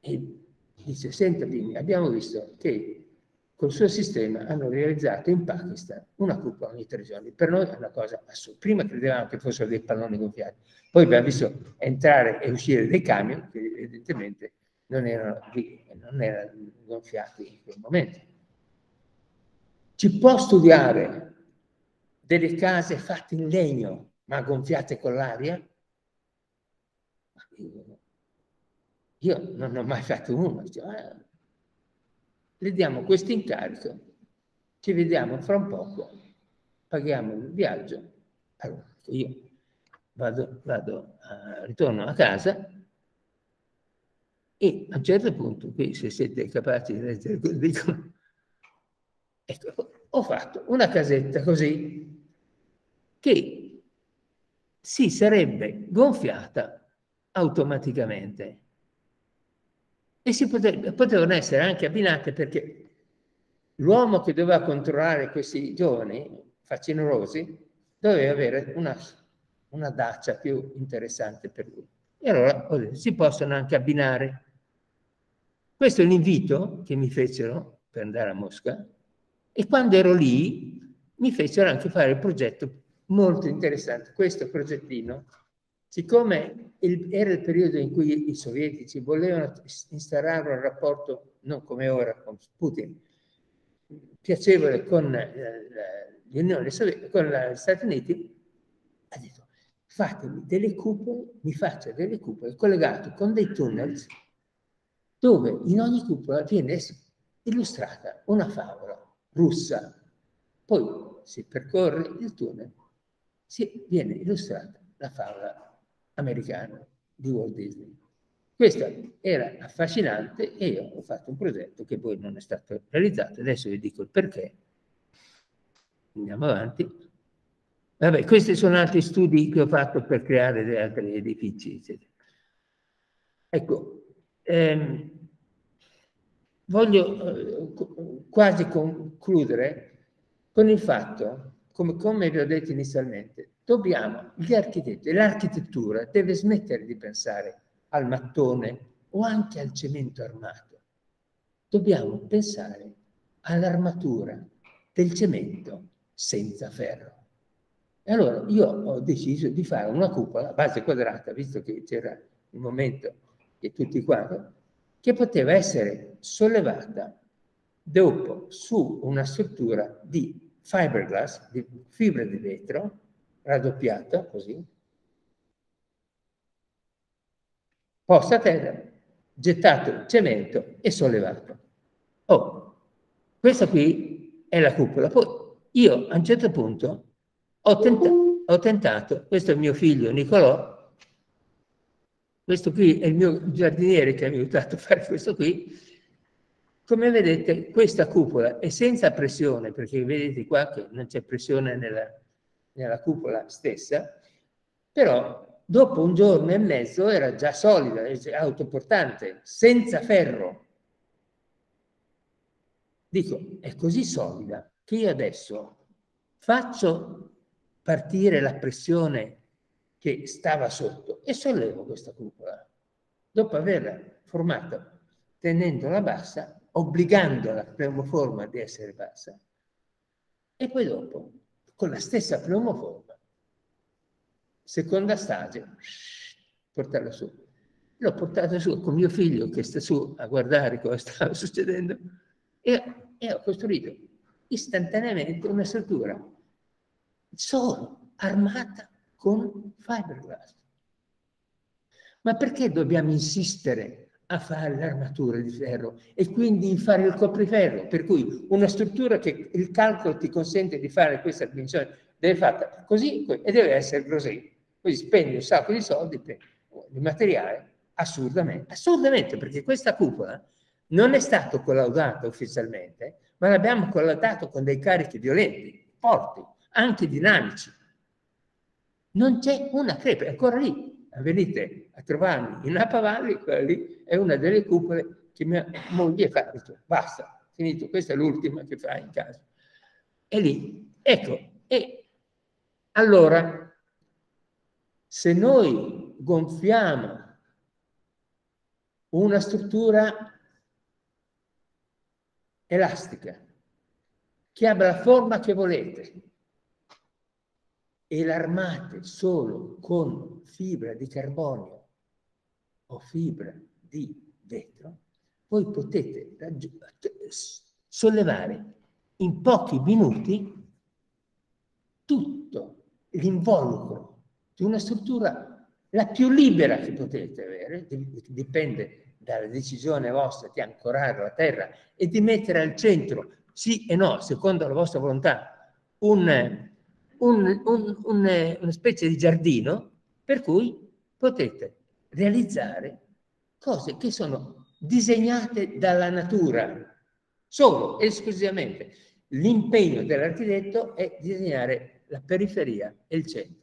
e dice: senta Bini, abbiamo visto che col suo sistema hanno realizzato in Pakistan una cupola ogni 3 giorni. Per noi è una cosa assurda. Prima credevamo che fossero dei palloni gonfiati, poi abbiamo visto entrare e uscire dei camion che evidentemente non erano gonfiati in quel momento. Ci può studiare delle case fatte in legno ma gonfiate con l'aria? Io non ho mai fatto uno. Le diamo questo incarico, ci vediamo fra un poco, paghiamo il viaggio. Allora, io ritorno a casa e a un certo punto, qui se siete capaci di leggere quello che dicono, ecco, ho fatto una casetta così, che si sarebbe gonfiata automaticamente e si potevano essere anche abbinate, perché l'uomo che doveva controllare questi giovani facinorosi doveva avere una dacia più interessante per lui. E allora ho detto, si possono anche abbinare. Questo è l'invito che mi fecero per andare a Mosca, e quando ero lì mi fecero anche fare il progetto molto interessante. Questo progettino, siccome era il periodo in cui i sovietici volevano instaurare un rapporto, non come ora con Putin, piacevole con l'Unione Sovietica, con gli Stati Uniti, ha detto: fatemi delle cupole, mi faccio delle cupole collegate con dei tunnel dove in ogni cupola viene illustrata una favola russa. Poi si percorre il tunnel, si viene illustrata la favola americana di Walt Disney. Questo era affascinante e io ho fatto un progetto che poi non è stato realizzato. Adesso vi dico il perché. Andiamo avanti. Vabbè, questi sono altri studi che ho fatto per creare degli altri edifici, eccetera. Ecco, voglio quasi concludere con il fatto, come vi ho detto inizialmente, l'architettura deve smettere di pensare al mattone o anche al cemento armato. Dobbiamo pensare all'armatura del cemento senza ferro. E allora io ho deciso di fare una cupola a base quadrata, visto che c'era il momento che tutti quanti, che poteva essere sollevata dopo su una struttura di fiberglass, di fibra di vetro, raddoppiata, così, posta a terra, gettato cemento e sollevato. Oh, questa qui è la cupola. Poi io a un certo punto ho tentato, questo è mio figlio Nicolò, questo qui è il mio giardiniere che mi ha aiutato a fare questo qui. Come vedete, questa cupola è senza pressione, perché vedete qua che non c'è pressione nella cupola stessa, però dopo un giorno e mezzo era già solida, autoportante, senza ferro. Dico, è così solida che io adesso faccio partire la pressione che stava sotto e sollevo questa cupola. Dopo averla formata, tenendola bassa, obbligando la pneumoforma di essere bassa, e poi dopo, con la stessa pneumoforma, seconda stage, portarla su. L'ho portata su con mio figlio che sta su a guardare cosa stava succedendo, e ho costruito istantaneamente una struttura solo armata con fiberglass. Ma perché dobbiamo insistere a fare l'armatura di ferro e quindi fare il copriferro, per cui una struttura che il calcolo ti consente di fare questa dimensione deve fatta così e deve essere così. Quindi spendi un sacco di soldi per il materiale assurdamente, assurdamente, perché questa cupola non è stata collaudata ufficialmente, ma l'abbiamo collaudato con dei carichi violenti, forti, anche dinamici. Non c'è una crepe, è ancora lì. Venite a trovarmi in Napa Valley, quella lì è una delle cupole che mia moglie fa, basta, finito, questa è l'ultima che fa in casa. E lì, ecco, e allora, se noi gonfiamo una struttura elastica, che abbia la forma che volete, e l'armate solo con fibra di carbonio o fibra di vetro, voi potete sollevare in pochi minuti tutto l'involucro di una struttura la più libera che potete avere, dipende dalla decisione vostra di ancorare la terra e di mettere al centro, sì e no, secondo la vostra volontà, una specie di giardino per cui potete realizzare cose che sono disegnate dalla natura, solo e esclusivamente. L'impegno dell'architetto è disegnare la periferia e il centro.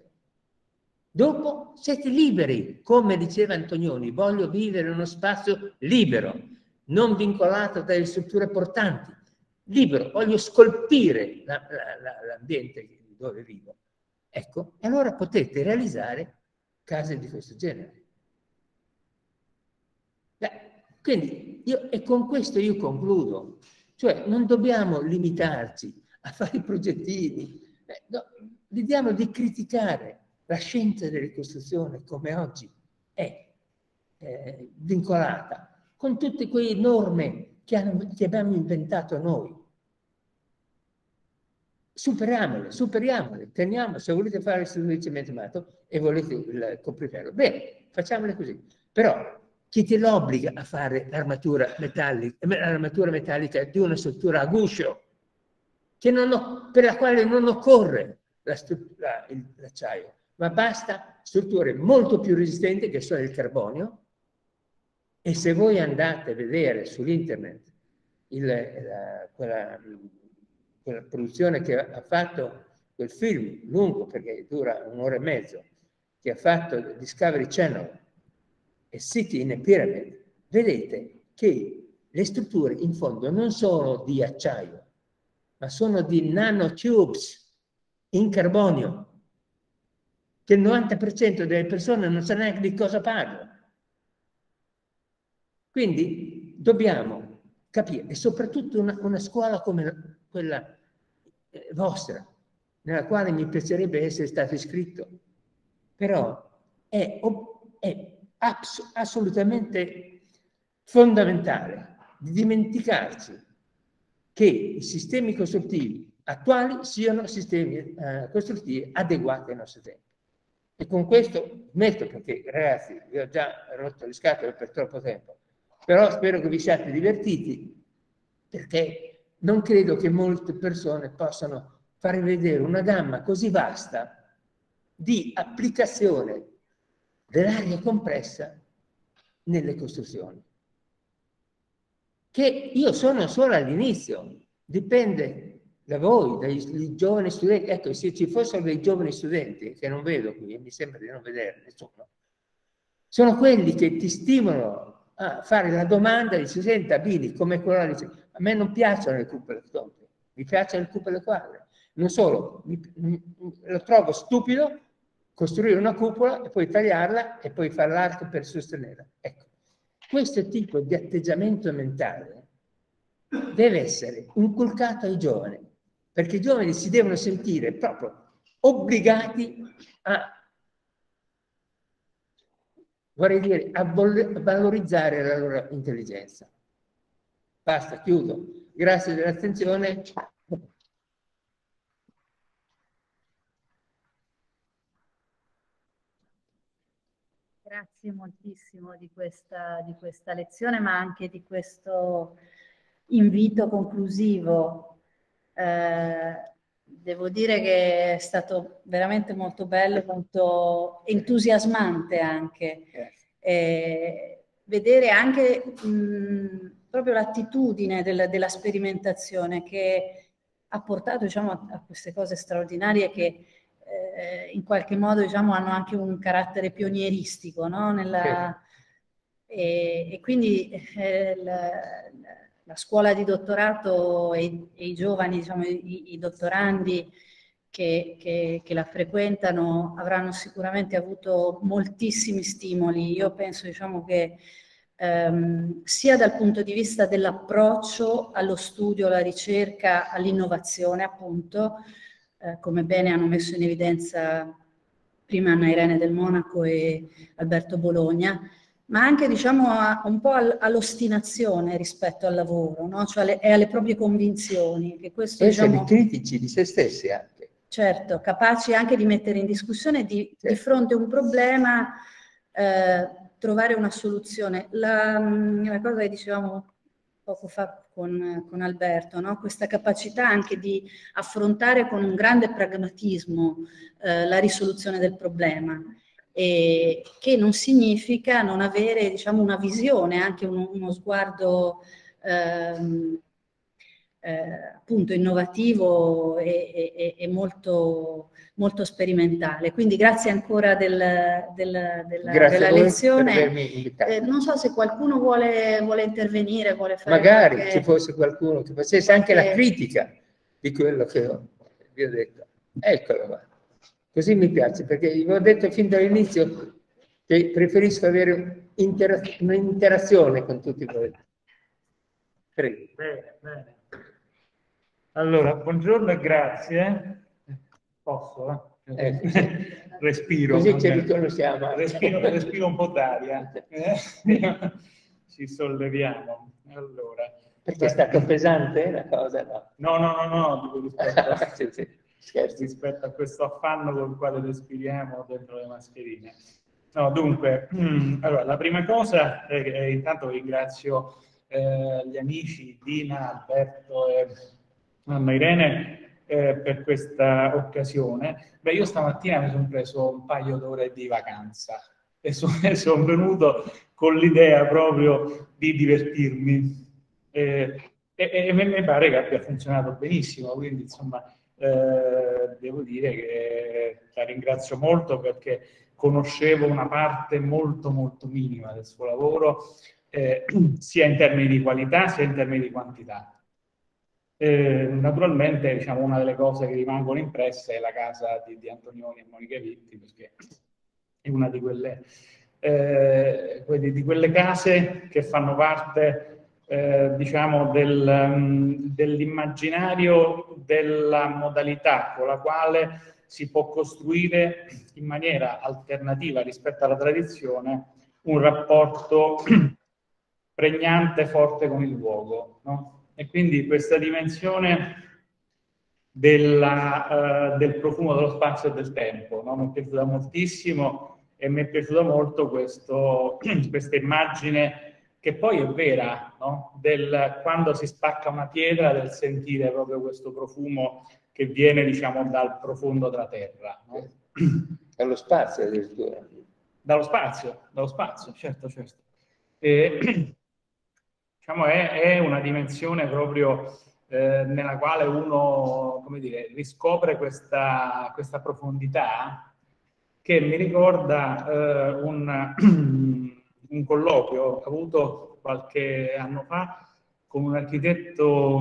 Dopo siete liberi, come diceva Antonioni, voglio vivere in uno spazio libero, non vincolato dalle strutture portanti, libero, voglio scolpire l'ambiente dove vivo. Ecco, e allora potete realizzare case di questo genere. Beh, quindi, e con questo io concludo. Cioè, non dobbiamo limitarci a fare i progettini. No, vediamo di criticare la scienza della ricostruzione come oggi è vincolata, con tutte quelle norme che abbiamo inventato noi. Superiamole, teniamo, se volete fare il studio di cemento e volete il copriferro, bene, facciamole così. Però chi ti obbliga a fare l'armatura metallica di una struttura a guscio, che per la quale non occorre l'acciaio, ma basta strutture molto più resistenti che sono il carbonio. E se voi andate a vedere sull'internet quella produzione che ha fatto quel film lungo, perché dura un'ora e mezzo, che ha fatto Discovery Channel e City in a Pyramid, vedete che le strutture in fondo non sono di acciaio, ma sono di nanotubes in carbonio, che il 90% delle persone non sa neanche di cosa parla. Quindi dobbiamo capire, e soprattutto una scuola come quella vostra, nella quale mi piacerebbe essere stato iscritto, però è assolutamente fondamentale di dimenticarci che i sistemi costruttivi attuali siano sistemi costruttivi adeguati ai nostri tempi. E con questo metto, perché ragazzi vi ho già rotto le scatole per troppo tempo, però spero che vi siate divertiti, perché non credo che molte persone possano far vedere una gamma così vasta di applicazione dell'aria compressa nelle costruzioni. Che io sono solo all'inizio, dipende da voi, dai giovani studenti. Ecco, se ci fossero dei giovani studenti, che non vedo qui, mi sembra di non vedere nessuno, sono quelli che ti stimolano a fare la domanda e dici, senta Bini, come quello lì, a me non piacciono le cupole tonde, mi piacciono le cupole quadre. Non solo, lo trovo stupido costruire una cupola e poi tagliarla e poi fare l'arco per sostenerla. Ecco, questo tipo di atteggiamento mentale deve essere inculcato ai giovani, perché i giovani si devono sentire proprio obbligati a, vorrei dire, a valorizzare la loro intelligenza. Basta, chiudo. Grazie dell'attenzione. Grazie moltissimo di questa lezione, ma anche di questo invito conclusivo. Devo dire che è stato veramente molto bello, molto entusiasmante anche. Vedere anche proprio l'attitudine della sperimentazione che ha portato, diciamo, a queste cose straordinarie che in qualche modo, diciamo, hanno anche un carattere pionieristico, no? E quindi la scuola di dottorato e i giovani, diciamo, i dottorandi che la frequentano avranno sicuramente avuto moltissimi stimoli. Io penso, diciamo, che sia dal punto di vista dell'approccio allo studio, alla ricerca, all'innovazione, appunto, come bene hanno messo in evidenza prima Anna Irene Del Monaco e Alberto Bologna, ma anche, diciamo, un po' all'ostinazione rispetto al lavoro, no? Cioè alle proprie convinzioni. Che questo, diciamo, critici di se stessi anche. Certo, capaci anche di mettere in discussione, di fronte a un problema, trovare una soluzione. La cosa che dicevamo poco fa con Alberto, no? Questa capacità anche di affrontare con un grande pragmatismo la risoluzione del problema. E che non significa non avere, diciamo, una visione, anche uno sguardo appunto innovativo e molto, molto sperimentale. Quindi grazie ancora della lezione. Non so se qualcuno vuole intervenire, vuole fare magari qualche... ci fosse qualcuno che facesse anche la critica di quello che vi ho detto. Eccolo qua. Così mi piace, perché vi ho detto fin dall'inizio che preferisco avere un'interazione con tutti voi. Prego. Bene, bene. Allora, buongiorno e grazie. Posso? Respiro. Così ci riconosciamo. Respiro un po' d'aria. Ci solleviamo. Allora. Perché è stato pesante la cosa? No, Scherzi. Rispetto a questo affanno col quale respiriamo dentro le mascherine. No, dunque, allora, la prima cosa è che intanto ringrazio gli amici Dina, Alberto e Anna Irene per questa occasione. Beh, io stamattina mi sono preso un paio d'ore di vacanza e sono venuto con l'idea proprio di divertirmi e mi pare che abbia funzionato benissimo, quindi insomma... devo dire che la ringrazio molto, perché conoscevo una parte molto molto minima del suo lavoro, sia in termini di qualità sia in termini di quantità. Naturalmente, diciamo, una delle cose che rimangono impresse è la casa di Antonioni e Monica Vitti, perché è una di quelle case che fanno parte... diciamo dell'immaginario della modalità con la quale si può costruire in maniera alternativa rispetto alla tradizione un rapporto pregnante, forte con il luogo, no? E quindi questa dimensione del profumo dello spazio e del tempo, no? Mi è piaciuta moltissimo e mi è piaciuta molto questa immagine, che poi è vera, no? Quando si spacca una pietra, del sentire proprio questo profumo che viene, diciamo, dal profondo della terra. No? Dallo spazio addirittura. Dallo spazio, certo. E, diciamo, è una dimensione proprio nella quale uno, come dire, riscopre questa profondità, che mi ricorda un colloquio avuto qualche anno fa con un architetto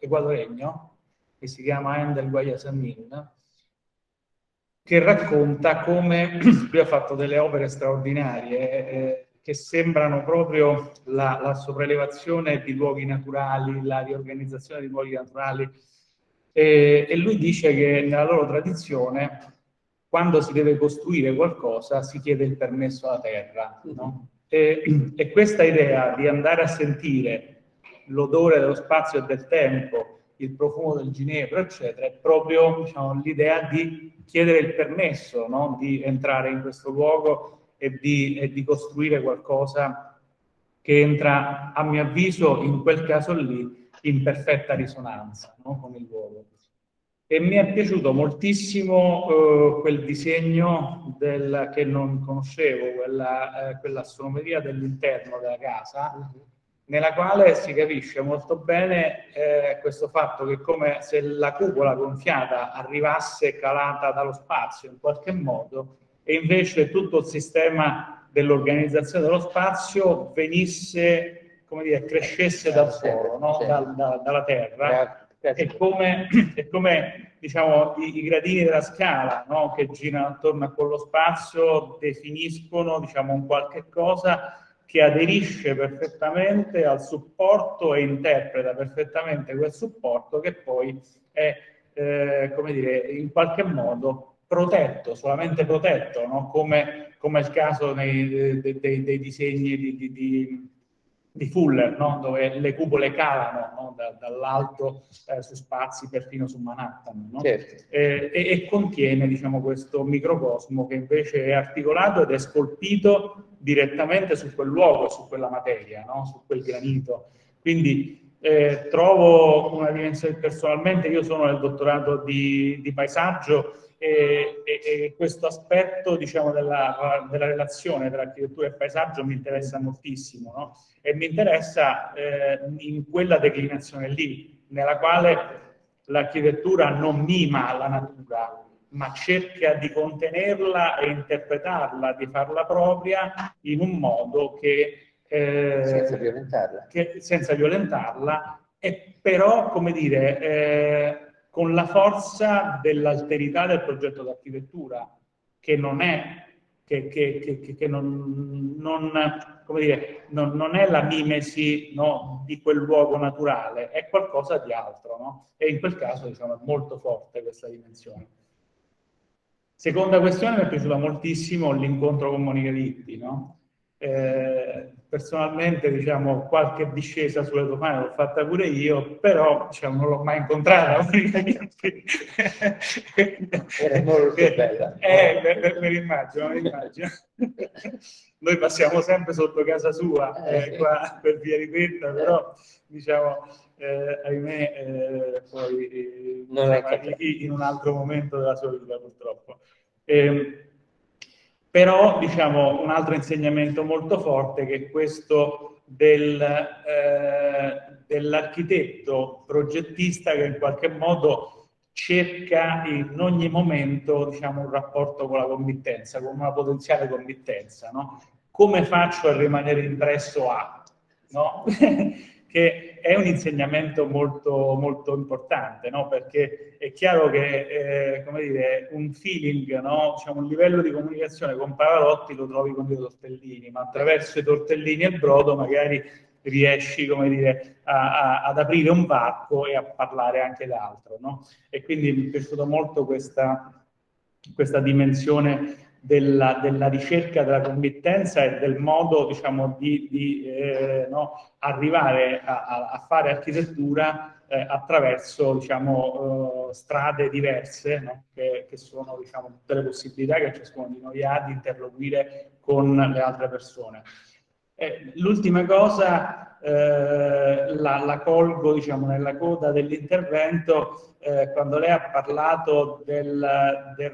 ecuadoregno che si chiama Endel Guayasamín, che racconta come lui ha fatto delle opere straordinarie che sembrano proprio la sopraelevazione di luoghi naturali, la riorganizzazione di luoghi naturali, e lui dice che nella loro tradizione, quando si deve costruire qualcosa, si chiede il permesso alla terra, no? E questa idea di andare a sentire l'odore dello spazio e del tempo il profumo del ginepro, eccetera, è proprio, diciamo, l'idea di chiedere il permesso, no? Di entrare in questo luogo e di costruire qualcosa che entra, a mio avviso, in quel caso lì, in perfetta risonanza, no? Con il luogo. E mi è piaciuto moltissimo quel disegno che non conoscevo, quella astronomia dell'interno della casa, nella quale si capisce molto bene questo fatto che, come se la cupola gonfiata arrivasse calata dallo spazio in qualche modo, e invece tutto il sistema dell'organizzazione dello spazio venisse, come dire, crescesse dal suolo, no? Dalla terra. È come diciamo, i gradini della scala, no? Che girano attorno a quello spazio, definiscono, diciamo, un qualche cosa che aderisce perfettamente al supporto e interpreta perfettamente quel supporto, che poi è, come dire, in qualche modo protetto, solamente protetto, no? Come il caso dei disegni di Fuller, no? Dove le cupole calano, no? Dall'alto su spazi, perfino su Manhattan, no? Certo. E contiene, diciamo, questo microcosmo che invece è articolato ed è scolpito direttamente su quel luogo, su quella materia, no? Su quel granito. Quindi trovo una dimensione, personalmente io sono nel dottorato di paesaggio, e questo aspetto, diciamo, della relazione tra architettura e paesaggio mi interessa moltissimo, no? E mi interessa in quella declinazione lì, nella quale l'architettura non mima la natura, ma cerca di contenerla e interpretarla, di farla propria in un modo che, senza violentarla, e però, come dire, con la forza dell'alterità del progetto d'architettura, che non è la mimesi, no, di quel luogo naturale, è qualcosa di altro, no? E in quel caso, diciamo, è molto forte questa dimensione. Seconda questione, mi è piaciuta moltissimo l'incontro con Monica Vitti, no? Personalmente, diciamo, qualche discesa sulle domande l'ho fatta pure io, però, diciamo, non l'ho mai incontrata. Era molto bella. Me l'immagino. Noi passiamo sempre sotto casa sua, qua per via Ripetta, però, diciamo, ahimè, poi non in un altro momento della sua vita, purtroppo. Però, diciamo, un altro insegnamento molto forte, che è questo dell'architetto progettista che in qualche modo cerca in ogni momento, diciamo, un rapporto con la committenza, con una potenziale committenza, no? Come faccio a rimanere impresso a, no? Che è un insegnamento molto, molto importante, no? Perché è chiaro che, come dire, un feeling, no? Diciamo, un livello di comunicazione con Pavarotti lo trovi con i tortellini, ma attraverso i tortellini e il brodo magari riesci, come dire, ad aprire un varco e a parlare anche d'altro, no? E quindi mi è piaciuta molto questa dimensione della ricerca della committenza e del modo, diciamo, di arrivare a fare architettura attraverso, diciamo, strade diverse, no? Che sono, diciamo, tutte le possibilità che ciascuno di noi ha di interloquire con le altre persone. L'ultima cosa la colgo, diciamo, nella coda dell'intervento, quando lei ha parlato del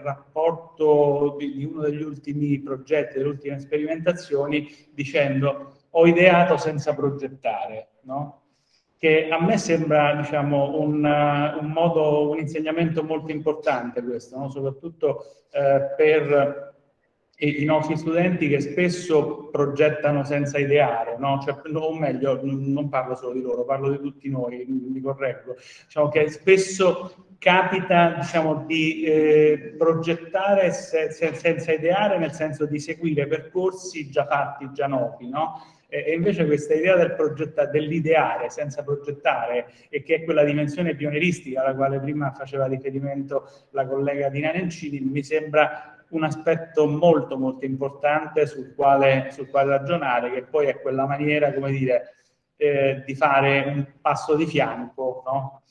rapporto di uno degli ultimi progetti, delle ultime sperimentazioni, dicendo ho ideato senza progettare, no? Che a me sembra, diciamo, un insegnamento molto importante questo, no? Soprattutto per i nostri studenti, che spesso progettano senza ideare, no? Cioè, o meglio, non parlo solo di loro, parlo di tutti noi, mi correggo. Diciamo che spesso capita, diciamo, di progettare senza ideare, nel senso di seguire percorsi già fatti, già noti, no? E invece questa idea dell'ideare senza progettare, e che è quella dimensione pionieristica alla quale prima faceva riferimento la collega Dina Nencini, mi sembra un aspetto molto molto importante sul quale ragionare, che poi è quella maniera, come dire, di fare un passo di fianco, no?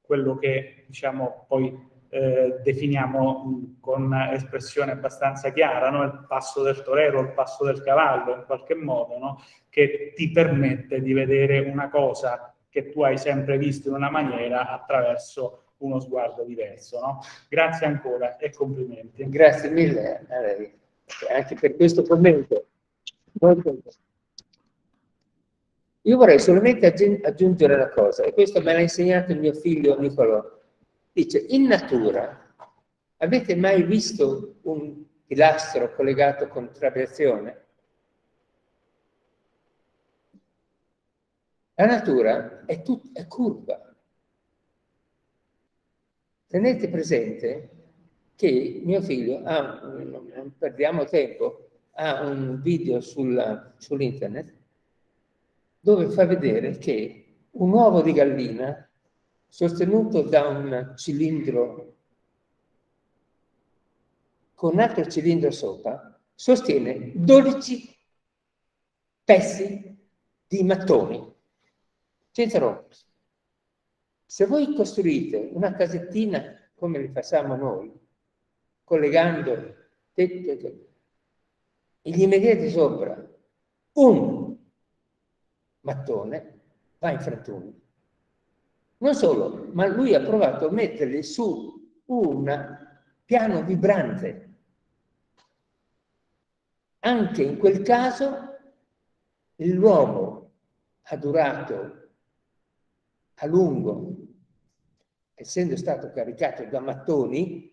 Quello che diciamo poi definiamo con espressione abbastanza chiara, no? Il passo del torero, il passo del cavallo, in qualche modo, no? Che ti permette di vedere una cosa che tu hai sempre visto in una maniera attraverso uno sguardo diverso, no? Grazie ancora e complimenti. Grazie mille a lei, anche per questo commento. Io vorrei solamente aggiungere una cosa, e questo me l'ha insegnato mio figlio Nicolò. Dice, in natura, avete mai visto un pilastro collegato con trabeazione? La natura è curva. Tenete presente che mio figlio ha, non perdiamo tempo, ha un video sull'internet dove fa vedere che un uovo di gallina sostenuto da un cilindro con un altro cilindro sopra sostiene 12 pezzi di mattoni senza rompersi. Se voi costruite una casettina come li facciamo noi, collegando tetto e gli mettete sopra un mattone, va in frantumi. Non solo, ma lui ha provato a metterli su un piano vibrante. Anche in quel caso l'uomo ha durato a lungo, essendo stato caricato da mattoni,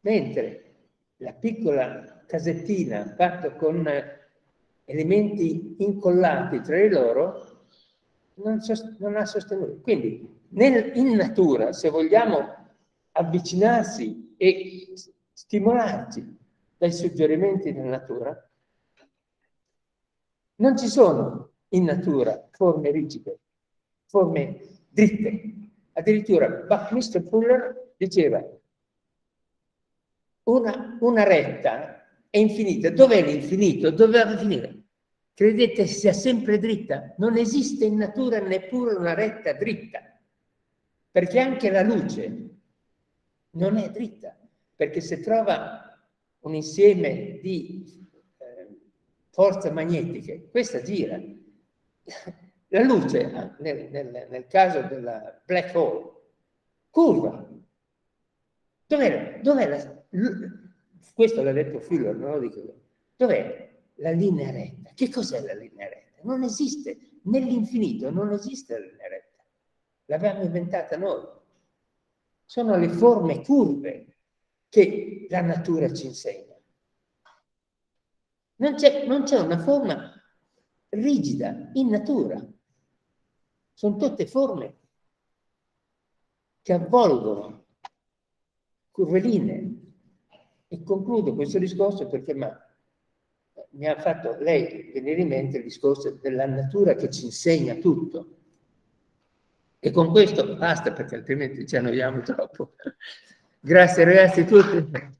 mentre la piccola casettina fatta con elementi incollati tra di loro non ha sostenuto. Quindi in natura, se vogliamo avvicinarsi e stimolarci dai suggerimenti della natura, non ci sono in natura forme rigide, forme dritte. Addirittura Buckminster Fuller diceva una retta è infinita. Dov'è l'infinito? Doveva finire. Credete sia sempre dritta? Non esiste in natura neppure una retta dritta, perché anche la luce non è dritta, perché se trova un insieme di forze magnetiche, questa gira. La luce, nel caso della black hole, curva. Questo l'ha detto Fuller, non lo dico io. Dov'è la linea retta? Che cos'è la linea retta? Non esiste, nell'infinito non esiste la linea retta. L'abbiamo inventata noi. Sono le forme curve che la natura ci insegna. Non c'è una forma rigida in natura. Sono tutte forme che avvolgono curveline. E concludo questo discorso perché mi ha fatto lei venire in mente il discorso della natura che ci insegna tutto. E con questo basta, perché altrimenti ci annoiamo troppo. Grazie ragazzi tutti.